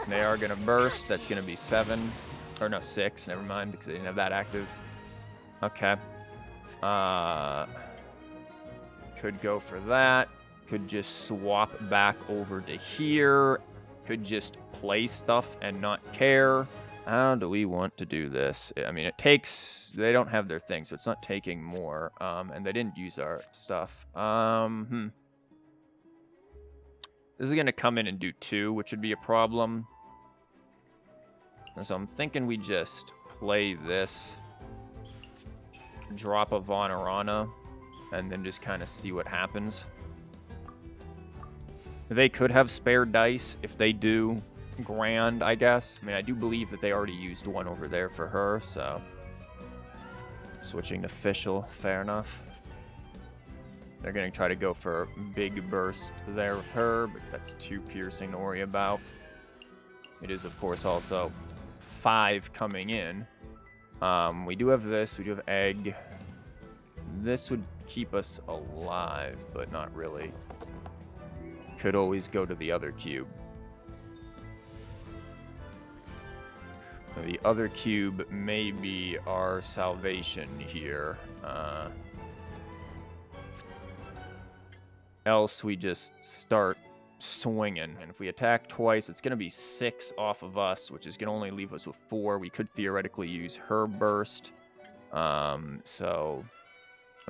they are going to burst. That's going to be seven. Or no, six. Never mind, because they didn't have that active. Okay. Uh, could go for that. Could just swap back over to here. Could just play stuff and not care. How do we want to do this? I mean, it takes... They don't have their thing, so it's not taking more. Um, and they didn't use our stuff. Um, hmm. This is going to come in and do two, which would be a problem. And so I'm thinking we just play this. Drop a Vanarana. And then just kind of see what happens. They could have spare dice. If they do, grand, I guess. I mean, I do believe that they already used one over there for her, so... Switching to Fischl, fair enough. They're going to try to go for big burst there with her, but that's too piercing to worry about. It is, of course, also five coming in. Um, we do have this. We do have egg. This would keep us alive, but not really. Could always go to the other cube. The other cube may be our salvation here. Uh, else we just start swinging. And if we attack twice, it's going to be six off of us, which is going to only leave us with four. We could theoretically use her burst. Um, so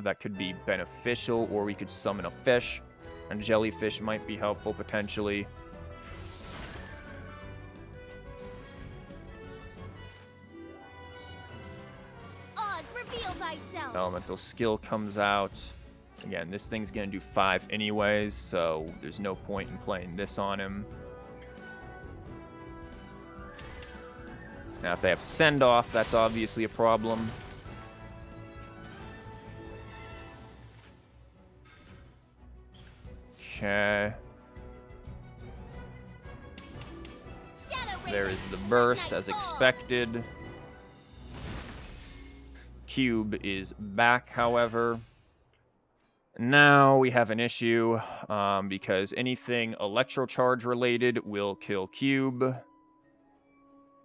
that could be beneficial, or we could summon a fish. And jellyfish might be helpful potentially. Oz, reveal thyself. Elemental skill comes out. Again, this thing's gonna do five anyways, so there's no point in playing this on him. Now, if they have send-off, that's obviously a problem. Okay. There is the burst, as expected. Cube is back, however. Now we have an issue, um, because anything electrocharge related will kill Cube.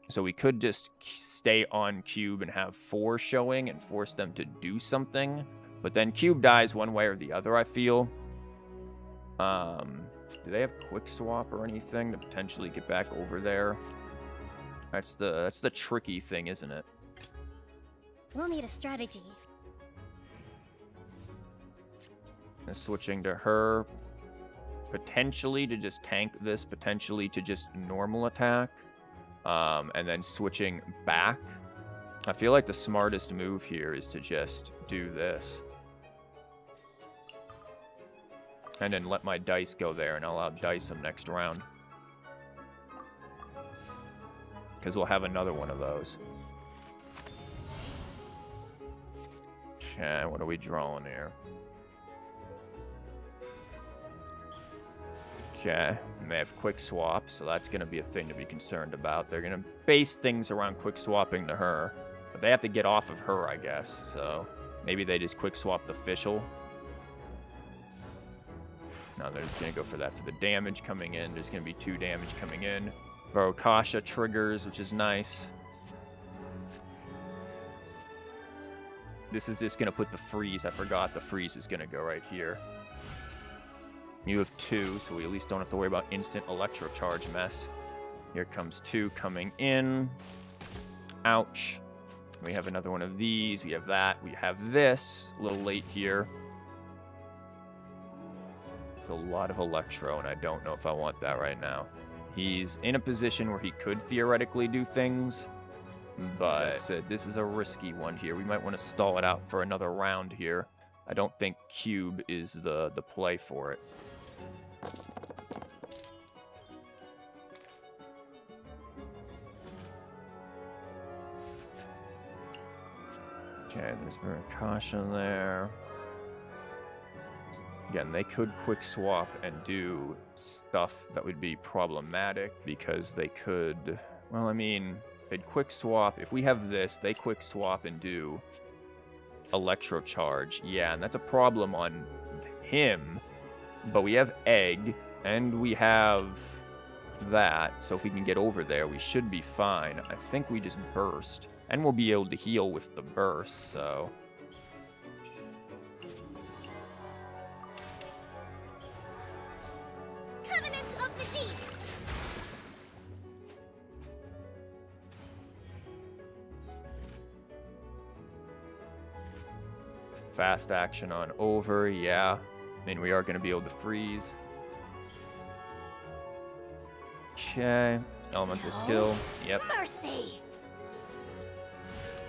So we could just stay on Cube and have four showing and force them to do something. But then Cube dies one way or the other, I feel. Um, do they have Quick Swap or anything to potentially get back over there? That's the that's the tricky thing, isn't it? We'll need a strategy. And switching to her, potentially to just tank this, potentially to just normal attack, um, and then switching back. I feel like the smartest move here is to just do this. And then let my dice go there, and I'll outdice them next round. Because we'll have another one of those. Okay, what are we drawing here? Okay, and they have Quick Swap, so that's going to be a thing to be concerned about. They're going to base things around Quick Swapping to her. But they have to get off of her, I guess, so maybe they just Quick Swap the Fischl. Now they're just going to go for that for the damage coming in. There's going to be two damage coming in. Vourukasha triggers, which is nice. This is just going to put the freeze. I forgot the freeze is going to go right here. You have two, so we at least don't have to worry about instant electrocharge mess. Here comes two coming in. Ouch. We have another one of these. We have that. We have this. A little late here. A lot of electro, and I don't know if I want that right now. He's in a position where he could theoretically do things, but uh, this is a risky one here. We might want to stall it out for another round here. I don't think Cube is the the play for it. Okay, there's Vourukasha there. Again, they could Quick Swap and do stuff that would be problematic because they could... Well, I mean, they'd Quick Swap. If we have this, they Quick Swap and do Electro Charge. Yeah, and that's a problem on him. But we have Egg, and we have that. So if we can get over there, we should be fine. I think we just Burst. And we'll be able to heal with the Burst, so... Fast action on over, yeah. I mean, we are going to be able to freeze. Okay. Elemental no. skill. Yep. Mercy.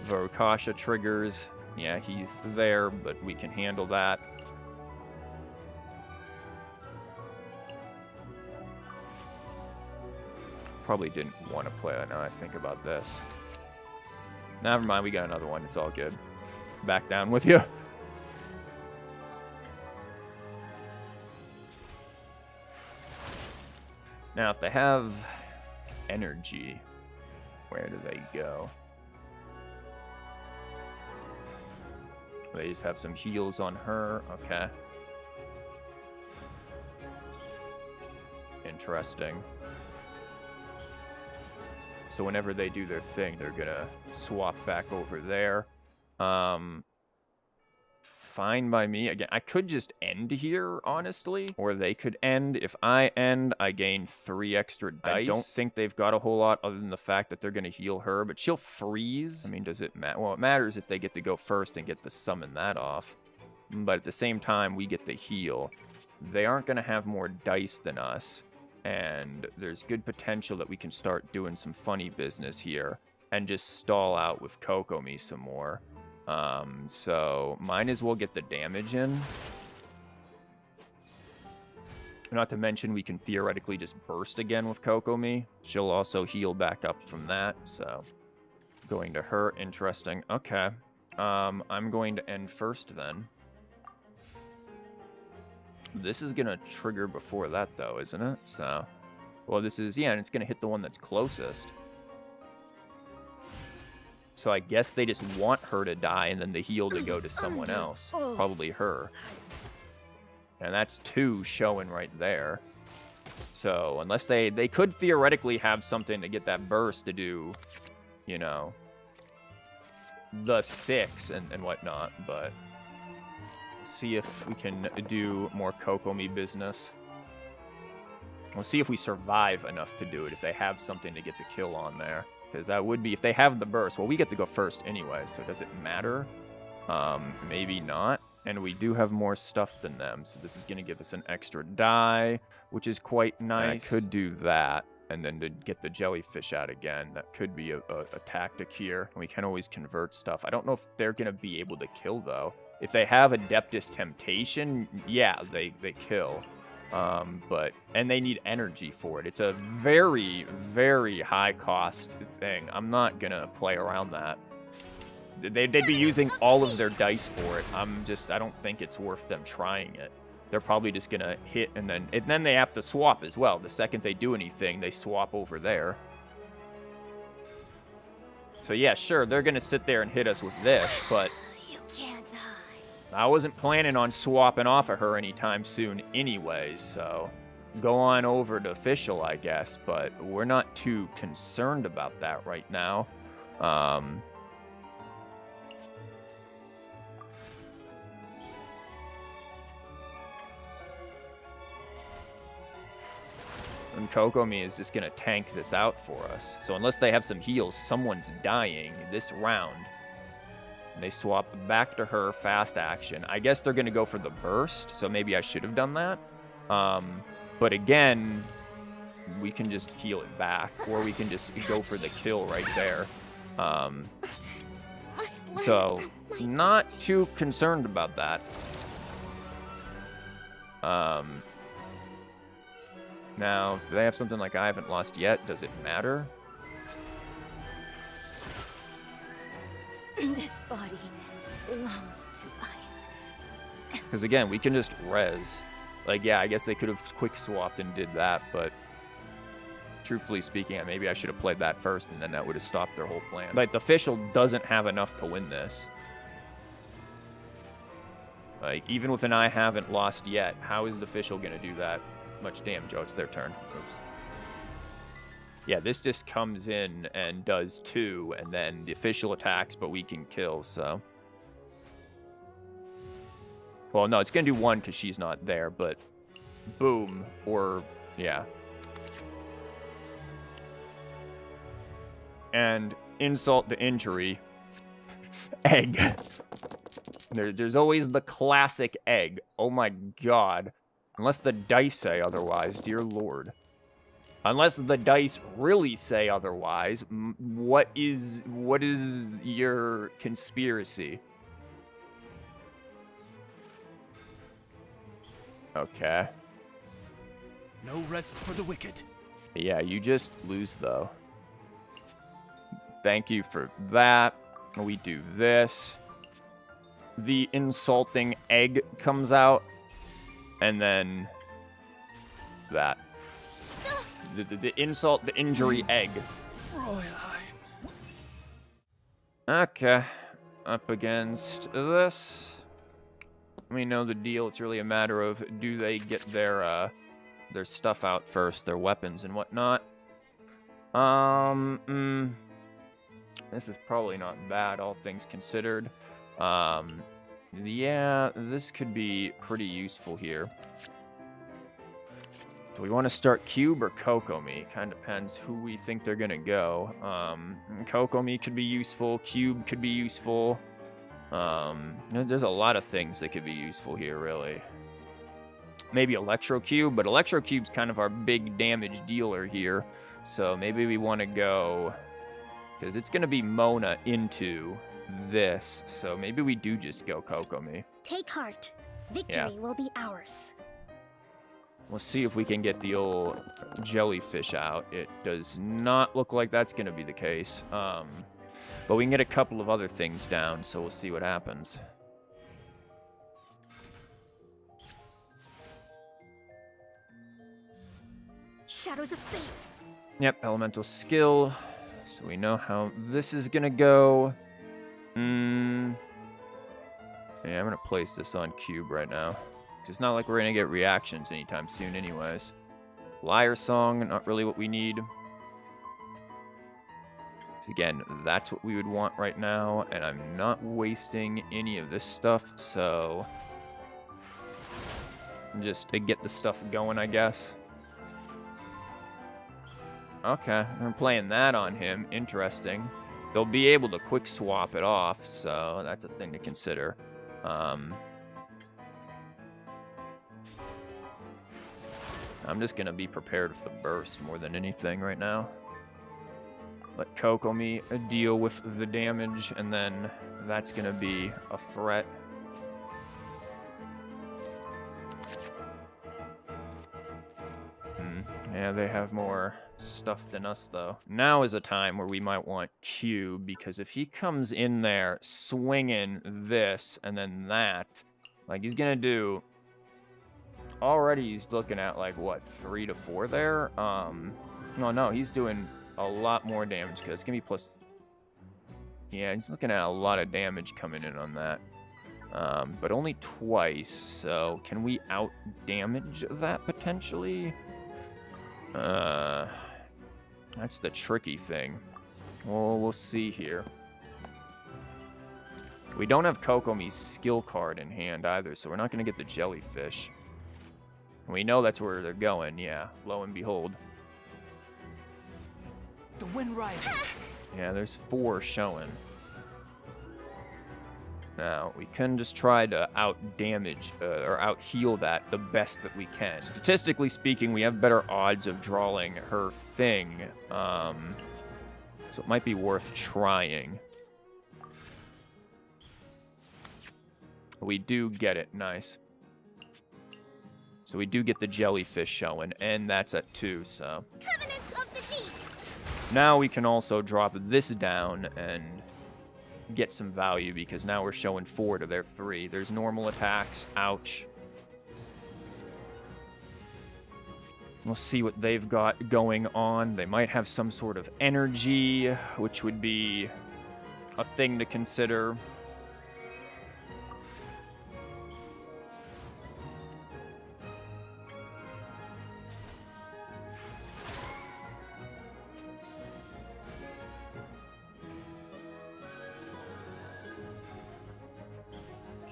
Vourukasha triggers. Yeah, he's there, but we can handle that. Probably didn't want to play that now I think about this. Never mind, we got another one. It's all good. Back down with you. Now, if they have energy, where do they go? They just have some heals on her. Okay. Interesting. So whenever they do their thing, they're going to swap back over there. Um, fine by me. Again, I could just end here, honestly, or they could end. If I end, I gain three extra dice. I don't think they've got a whole lot other than the fact that they're going to heal her, but she'll freeze. I mean, does it matter? Well, it matters if they get to go first and get to summon that off, but at the same time, we get the heal. they aren't going to have more dice than us, and there's good potential that we can start doing some funny business here and just stall out with Kokomi some more. Um, so might as well get the damage in. Not to mention we can theoretically just burst again with Kokomi. She'll also heal back up from that, so going to her, interesting. Okay, um, I'm going to end first then. This is gonna trigger before that though, isn't it? So, well this is, yeah, and it's gonna hit the one that's closest. So I guess they just want her to die and then the heal to go to someone else, probably her. And that's two showing right there. So unless they, they could theoretically have something to get that burst to do, you know, the six and, and whatnot, but see if we can do more Kokomi business. We'll see if we survive enough to do it, if they have something to get the kill on there. Because that would be, if they have the burst, well, we get to go first anyway, so does it matter? Um, maybe not. And we do have more stuff than them, so this is going to give us an extra die, which is quite nice. I could do that, and then to get the jellyfish out again, that could be a, a, a tactic here. We can always convert stuff. I don't know if they're going to be able to kill, though. If they have Adeptus Temptation, yeah, they, they kill. Um, but and they need energy for it. It's a very, very high-cost thing. I'm not going to play around that. They'd, they'd be using all of their dice for it. I'm just, I don't think it's worth them trying it. They're probably just going to hit, and then and then they have to swap as well. The second they do anything, they swap over there. So yeah, sure, they're going to sit there and hit us with this, but you can't hide. I wasn't planning on swapping off of her anytime soon anyways, so go on over to Fischl, I guess, but we're not too concerned about that right now. Um... And Kokomi is just going to tank this out for us. So unless they have some heals, someone's dying this round. And they swap back to her fast action. I guess they're going to go for the burst, so maybe I should have done that. Um, but again, we can just heal it back, or we can just go for the kill right there. Um, so not too concerned about that. Um... Now, do they have something like I haven't lost yet? Does it matter? This body belongs to ice. Because again, we can just res. Like, yeah, I guess they could have quick swapped and did that, but truthfully speaking, maybe I should have played that first, and then that would have stopped their whole plan. Like, the Fischl doesn't have enough to win this. Like, even with an I haven't lost yet, how is the Fischl going to do that? Much damage. Oh, it's their turn. Oops. Yeah, this just comes in and does two, and then the Fischl attacks, but we can kill, so. Well, no, it's going to do one because she's not there, but boom, or, yeah. And insult to injury, egg. There, there's always the classic egg. Oh my god. Unless the dice say otherwise, dear lord. Unless the dice really say otherwise, what is what is your conspiracy? Okay. No rest for the wicked. Yeah, you just lose though. Thank you for that. We do this. The insulting egg comes out. And then that. The, the, the insult, the injury, egg. Fräulein. Okay. Up against this. We know the deal. It's really a matter of do they get their uh, their stuff out first, their weapons and whatnot. Um, mm, this is probably not bad, all things considered. Um... Yeah, this could be pretty useful here. Do we want to start Cube or Kokomi? Kind of depends who we think they're going to go. Um, Kokomi could be useful. Cube could be useful. Um, there's a lot of things that could be useful here, really. maybe Electro Cube, but Electro Cube's kind of our big damage dealer here. So maybe we want to go, because it's going to be Mona into this. So maybe we do just go Kokomi. Take heart. Victory yeah. will be ours. We'll see if we can get the old jellyfish out. It does not look like that's going to be the case. Um, but we can get a couple of other things down, so we'll see what happens. Shadows of Fate. Yep, elemental skill. So we know how this is going to go. Mm. Yeah, I'm going to place this on cube right now. It's not like we're going to get reactions anytime soon anyways. Liar's Song, not really what we need. So again, that's what we would want right now, and I'm not wasting any of this stuff, so... just to get the stuff going, I guess. Okay, we're playing that on him. Interesting. They'll be able to quick swap it off, so that's a thing to consider. Um... I'm just going to be prepared for the burst more than anything right now. Let Kokomi deal with the damage, and then that's going to be a threat. Hmm. Yeah, they have more stuff than us, though. Now is a time where we might want Cube, because if he comes in there swinging this and then that, like he's going to do... Already he's looking at like what, three to four there. Um no no he's doing a lot more damage because it's gonna be plus. Yeah, he's looking at a lot of damage coming in on that, um but only twice. So can we out damage that potentially? Uh that's the tricky thing. Well, we'll see here. We don't have Kokomi's skill card in hand either, so we're not gonna get the jellyfish. We know that's where they're going, yeah. Lo and behold. The wind rises. Yeah, there's four showing. Now, we can just try to out-damage, uh, or out-heal that the best that we can. Statistically speaking, we have better odds of drawing her thing. Um, so it might be worth trying. We do get it, nice. So we do get the jellyfish showing, and that's at two, so. Covenant of the Deep. Now we can also drop this down and get some value, because now we're showing four to their three. There's normal attacks, ouch. We'll see what they've got going on. They might have some sort of energy, which would be a thing to consider.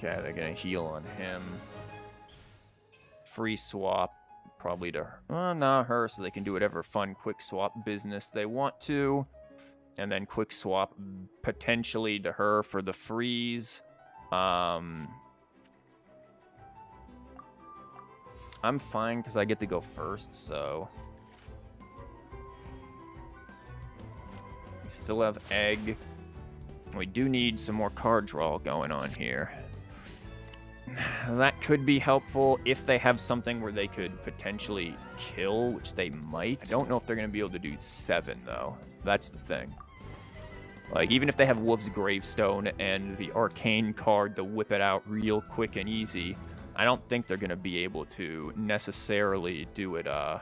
Okay, they're gonna heal on him. Free swap, probably to her. Well, not her, so they can do whatever fun quick swap business they want to. And then quick swap potentially to her for the freeze. Um, I'm fine because I get to go first, so. We still have egg. We do need some more card draw going on here. That could be helpful if they have something where they could potentially kill, which they might. I don't know if they're going to be able to do seven, though. That's the thing. Like, even if they have Wolf's Gravestone and the Arcane card to whip it out real quick and easy, I don't think they're going to be able to necessarily do it, uh...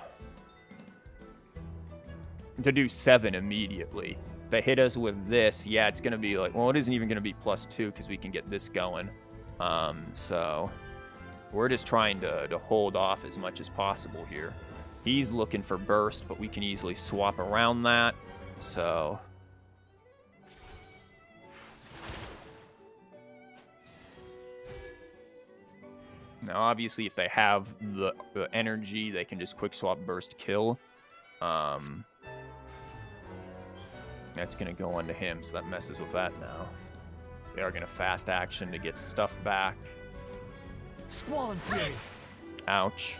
to do seven immediately. If they hit us with this, yeah, it's going to be like... Well, it isn't even going to be plus two because we can get this going. Um, so we're just trying to, to hold off as much as possible here. He's looking for burst, but we can easily swap around that. So now, obviously, if they have the, the energy, they can just quick swap burst kill. Um, that's going to go onto him, so that messes with that now. They are going to fast action to get stuff back. Squall and Fury. Ouch.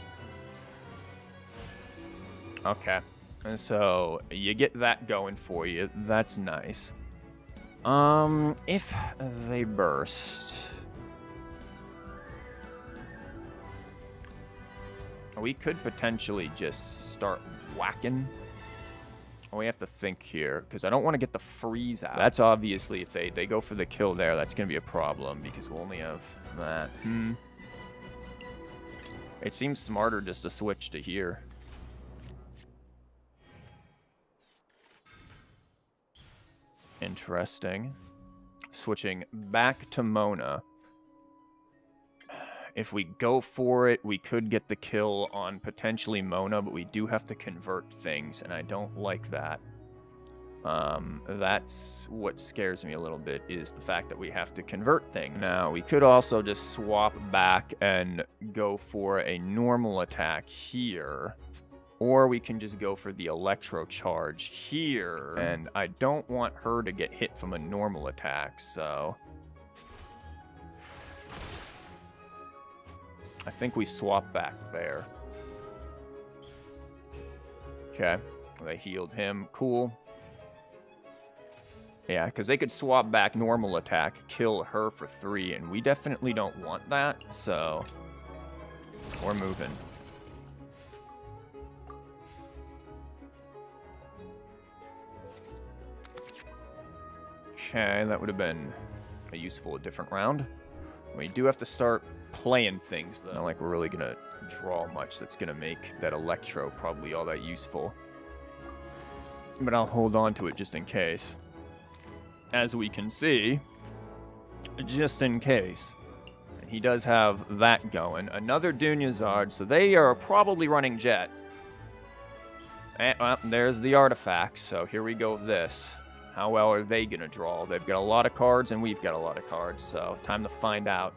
Okay. And so you get that going for you. That's nice. Um, if they burst... We could potentially just start whacking. We have to think here, because I don't want to get the freeze out. That's obviously, if they, they go for the kill there, that's going to be a problem, because we'll only have that. Hmm. It seems smarter just to switch to here. Interesting. Switching back to Mona. If we go for it, we could get the kill on potentially Mona, but we do have to convert things, and I don't like that. Um, that's what scares me a little bit, is the fact that we have to convert things. Now, we could also just swap back and go for a normal attack here, or we can just go for the electro charge here, and I don't want her to get hit from a normal attack, so... I think we swap back there. Okay. They healed him. Cool. Yeah, because they could swap back normal attack, kill her for three, and we definitely don't want that, so... We're moving. Okay, that would have been a useful different round. We do have to start... playing things, though. It's not like we're really gonna draw much that's gonna make that electro probably all that useful. But I'll hold on to it just in case. As we can see, just in case. He does have that going. Another Dunyazard, so they are probably running Jet. And, well, there's the artifact, so here we go with this. How well are they gonna draw? They've got a lot of cards, and we've got a lot of cards, so time to find out.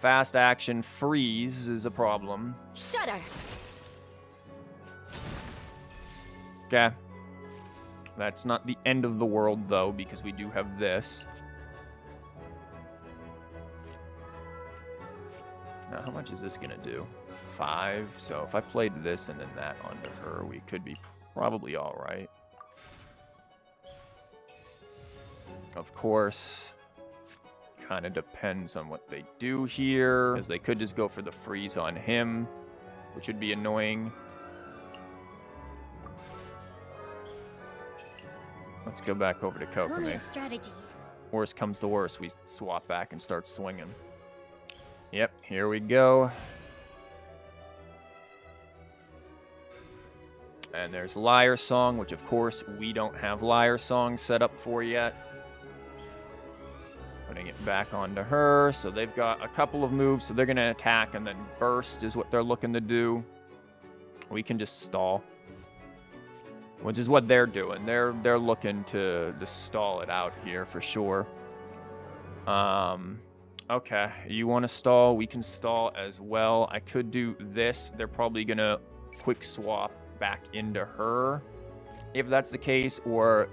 Fast action freeze is a problem. Shudder. Okay. That's not the end of the world, though, because we do have this. Now, how much is this going to do? Five. So if I played this and then that onto her, we could be probably all right. Of course... Kind of depends on what they do here, as they could just go for the freeze on him, which would be annoying. Let's go back over to Kokomi. Strategy. Worst comes to worst, we swap back and start swinging. Yep, here we go. And there's Liar's Song, which of course we don't have Liar's Song set up for yet. Putting it back onto her, so they've got a couple of moves, so they're gonna attack and then burst is what they're looking to do. We can just stall, which is what they're doing. They're they're looking to to stall it out here for sure. Um, okay, you want to stall? We can stall as well. I could do this. They're probably gonna quick swap back into her, if that's the case, or.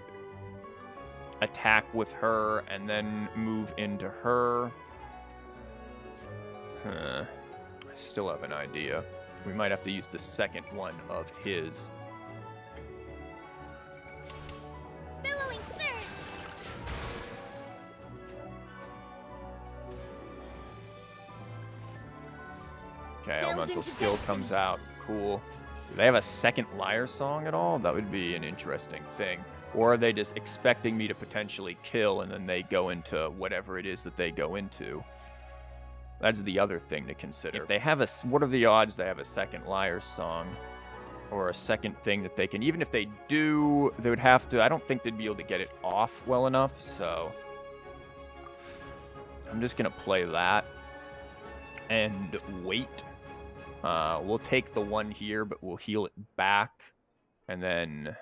Attack with her and then move into her. Huh. I still have an idea. We might have to use the second one of his. Billowing surge. Okay, elemental skill comes out. Cool. Do they have a second Liar's Song at all? That would be an interesting thing. Or are they just expecting me to potentially kill and then they go into whatever it is that they go into? That's the other thing to consider. If they have a... What are the odds they have a second Liar's Song? Or a second thing that they can... Even if they do, they would have to... I don't think they'd be able to get it off well enough, so... I'm just going to play that. And wait. Uh, we'll take the one here, but we'll heal it back. And then...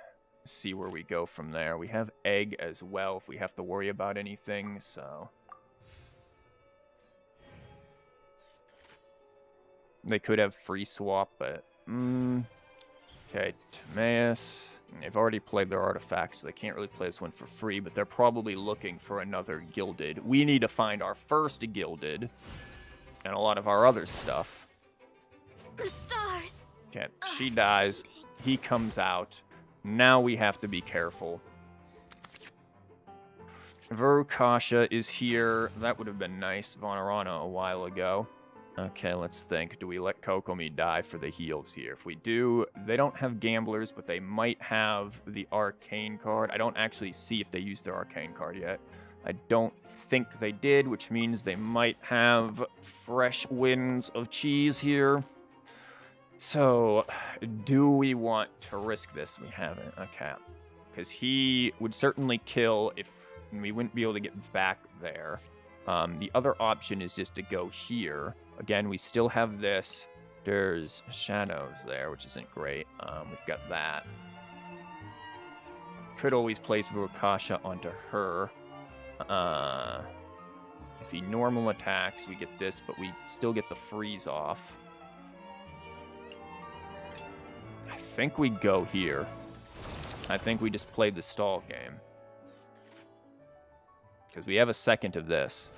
see where we go from there. We have egg as well if we have to worry about anything, so they could have free swap, but mm. Okay, Timaeus, they've already played their artifacts, so they can't really play this one for free, but they're probably looking for another gilded. We need to find our first gilded and a lot of our other stuff. The stars. Okay, she dies. He comes out. Now we have to be careful. Vourukasha is here. That would have been nice. Vanarana a while ago. Okay, let's think. Do we let Kokomi die for the heals here? If we do, they don't have Gamblers, but they might have the Arcane card. I don't actually see if they used their Arcane card yet. I don't think they did, which means they might have fresh winds of cheese here. So, do we want to risk this? We haven't. Okay. Because he would certainly kill if we wouldn't be able to get back there. Um, the other option is just to go here. Again, we still have this. There's shadows there, which isn't great. Um, we've got that. Could always place Vourukasha onto her. Uh, if he normal attacks, we get this, but we still get the freeze off. I think we go here. I think we just played the stall game. Because we have a second of this.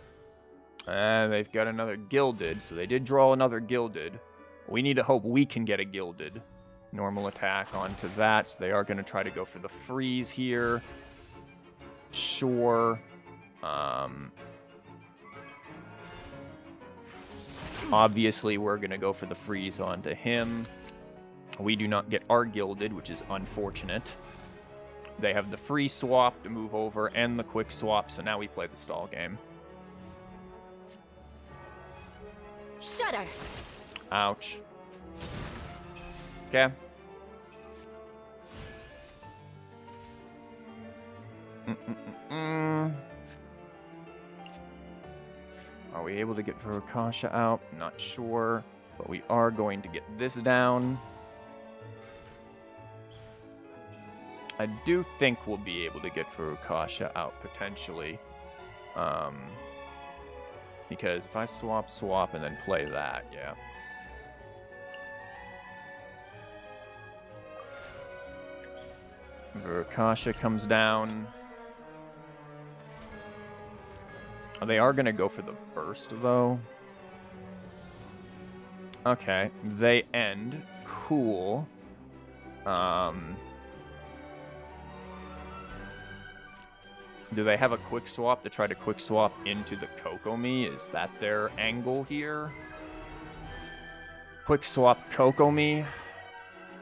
And they've got another Gilded, so they did draw another Gilded. We need to hope we can get a Gilded. Normal attack onto that. So they are going to try to go for the freeze here. Sure. Um, obviously, we're going to go for the freeze onto him. We do not get our Gilded, which is unfortunate. They have the free swap to move over and the quick swap, so now we play the stall game. Shudder. Ouch. Okay. Mm-mm-mm-mm. Are we able to get Vourukasha out? Not sure, but we are going to get this down. I do think we'll be able to get Vourukasha out, potentially. Um, because if I swap, swap, and then play that, yeah. Vourukasha comes down. They are going to go for the burst, though. Okay, they end. Cool. Um... Do they have a quick swap to try to quick swap into the Kokomi? Is that their angle here? Quick swap Kokomi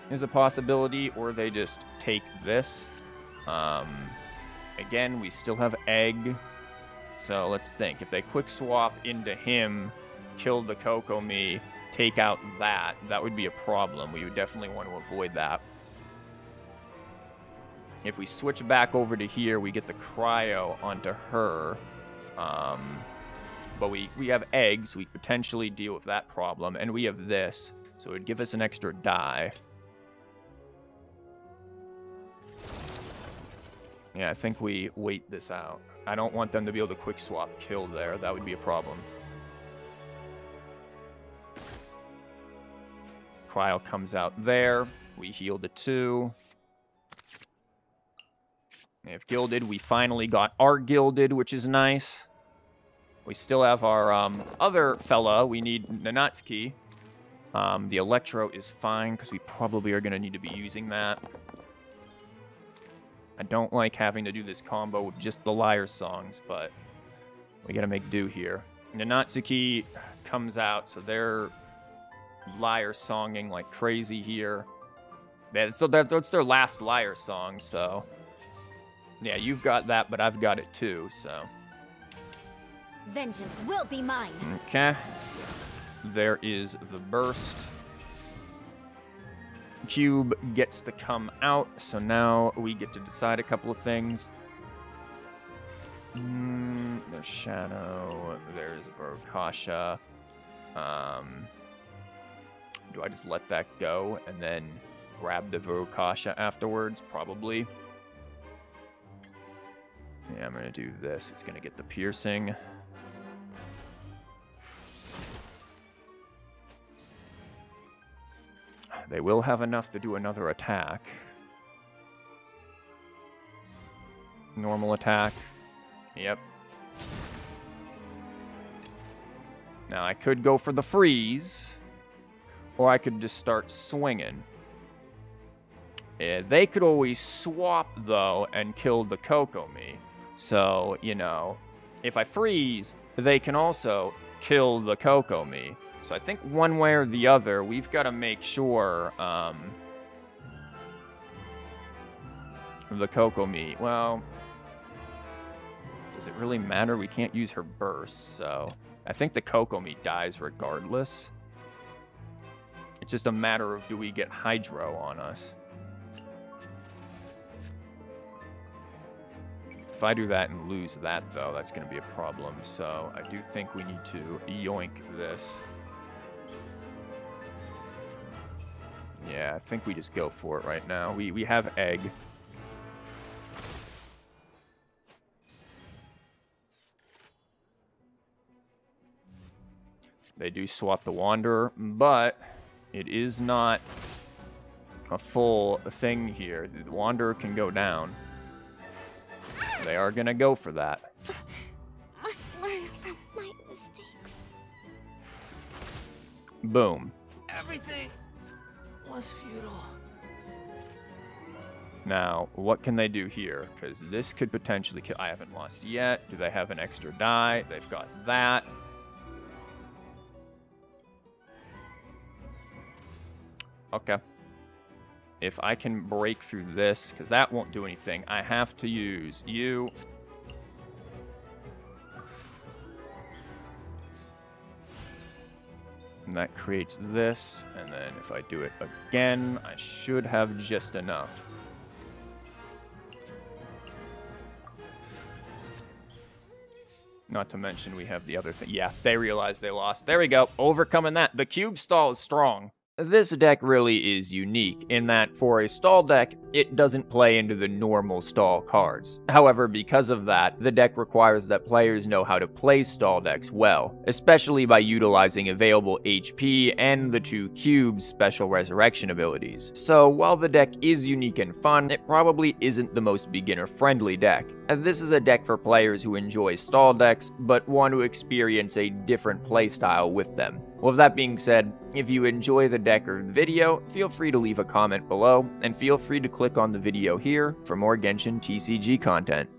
is a possibility, or they just take this. Um, again, we still have egg. So let's think. If they quick swap into him, kill the Kokomi, take out that, that would be a problem. We would definitely want to avoid that. If we switch back over to here, we get the cryo onto her. Um, but we, we have eggs. We potentially deal with that problem. And we have this. So it would give us an extra die. Yeah, I think we wait this out. I don't want them to be able to quick swap kill there. That would be a problem. Cryo comes out there. We heal the two. If Gilded, we finally got our Gilded, which is nice. We still have our um, other fella. We need Nanatsuki. Um, the Electro is fine, because we probably are going to need to be using that. I don't like having to do this combo with just the Liar's Songs, but we got to make do here. Nanatsuki comes out, so they're Liar's Songing like crazy here. That's their last Liar's Song, so... Yeah, you've got that, but I've got it too, so. Vengeance will be mine. Okay. There is the burst. Cube gets to come out, so now we get to decide a couple of things. Mm, there's Shadow. There's Vourukasha. Um, do I just let that go and then grab the Vourukasha afterwards? Probably. Yeah, I'm going to do this. It's going to get the piercing. They will have enough to do another attack. Normal attack. Yep. Now, I could go for the freeze. or I could just start swinging. Yeah, they could always swap, though, and kill the Kokomi. So, you know, if I freeze, they can also kill the Kokomi. So I think one way or the other, we've got to make sure um, the Kokomi... Well, does it really matter? We can't use her burst, so... I think the Kokomi dies regardless. It's just a matter of, do we get Hydro on us? If I do that and lose that, though, that's going to be a problem. So I do think we need to yoink this. Yeah, I think we just go for it right now. We, we have egg. They do swap the Wanderer, but it is not a full thing here. The Wanderer can go down. They are gonna go for that. Must learn from my mistakes. Boom. Everything was futile. Now, what can they do here? Because this could potentially kill. I haven't lost yet. Do they have an extra die? They've got that. Okay. If I can break through this, because that won't do anything, I have to use you. And that creates this, and then if I do it again, I should have just enough. Not to mention we have the other thing. Yeah, they realize they lost. There we go, overcoming that. The cube stall is strong. This deck really is unique in that for a stall deck, it doesn't play into the normal stall cards. However, because of that, the deck requires that players know how to play stall decks well, especially by utilizing available H P and the two cubes' special resurrection abilities. So while the deck is unique and fun, it probably isn't the most beginner-friendly deck. This is a deck for players who enjoy stall decks, but want to experience a different playstyle with them. Well, with that being said, if you enjoy the deck or video, feel free to leave a comment below, and feel free to click on the video here for more Genshin T C G content.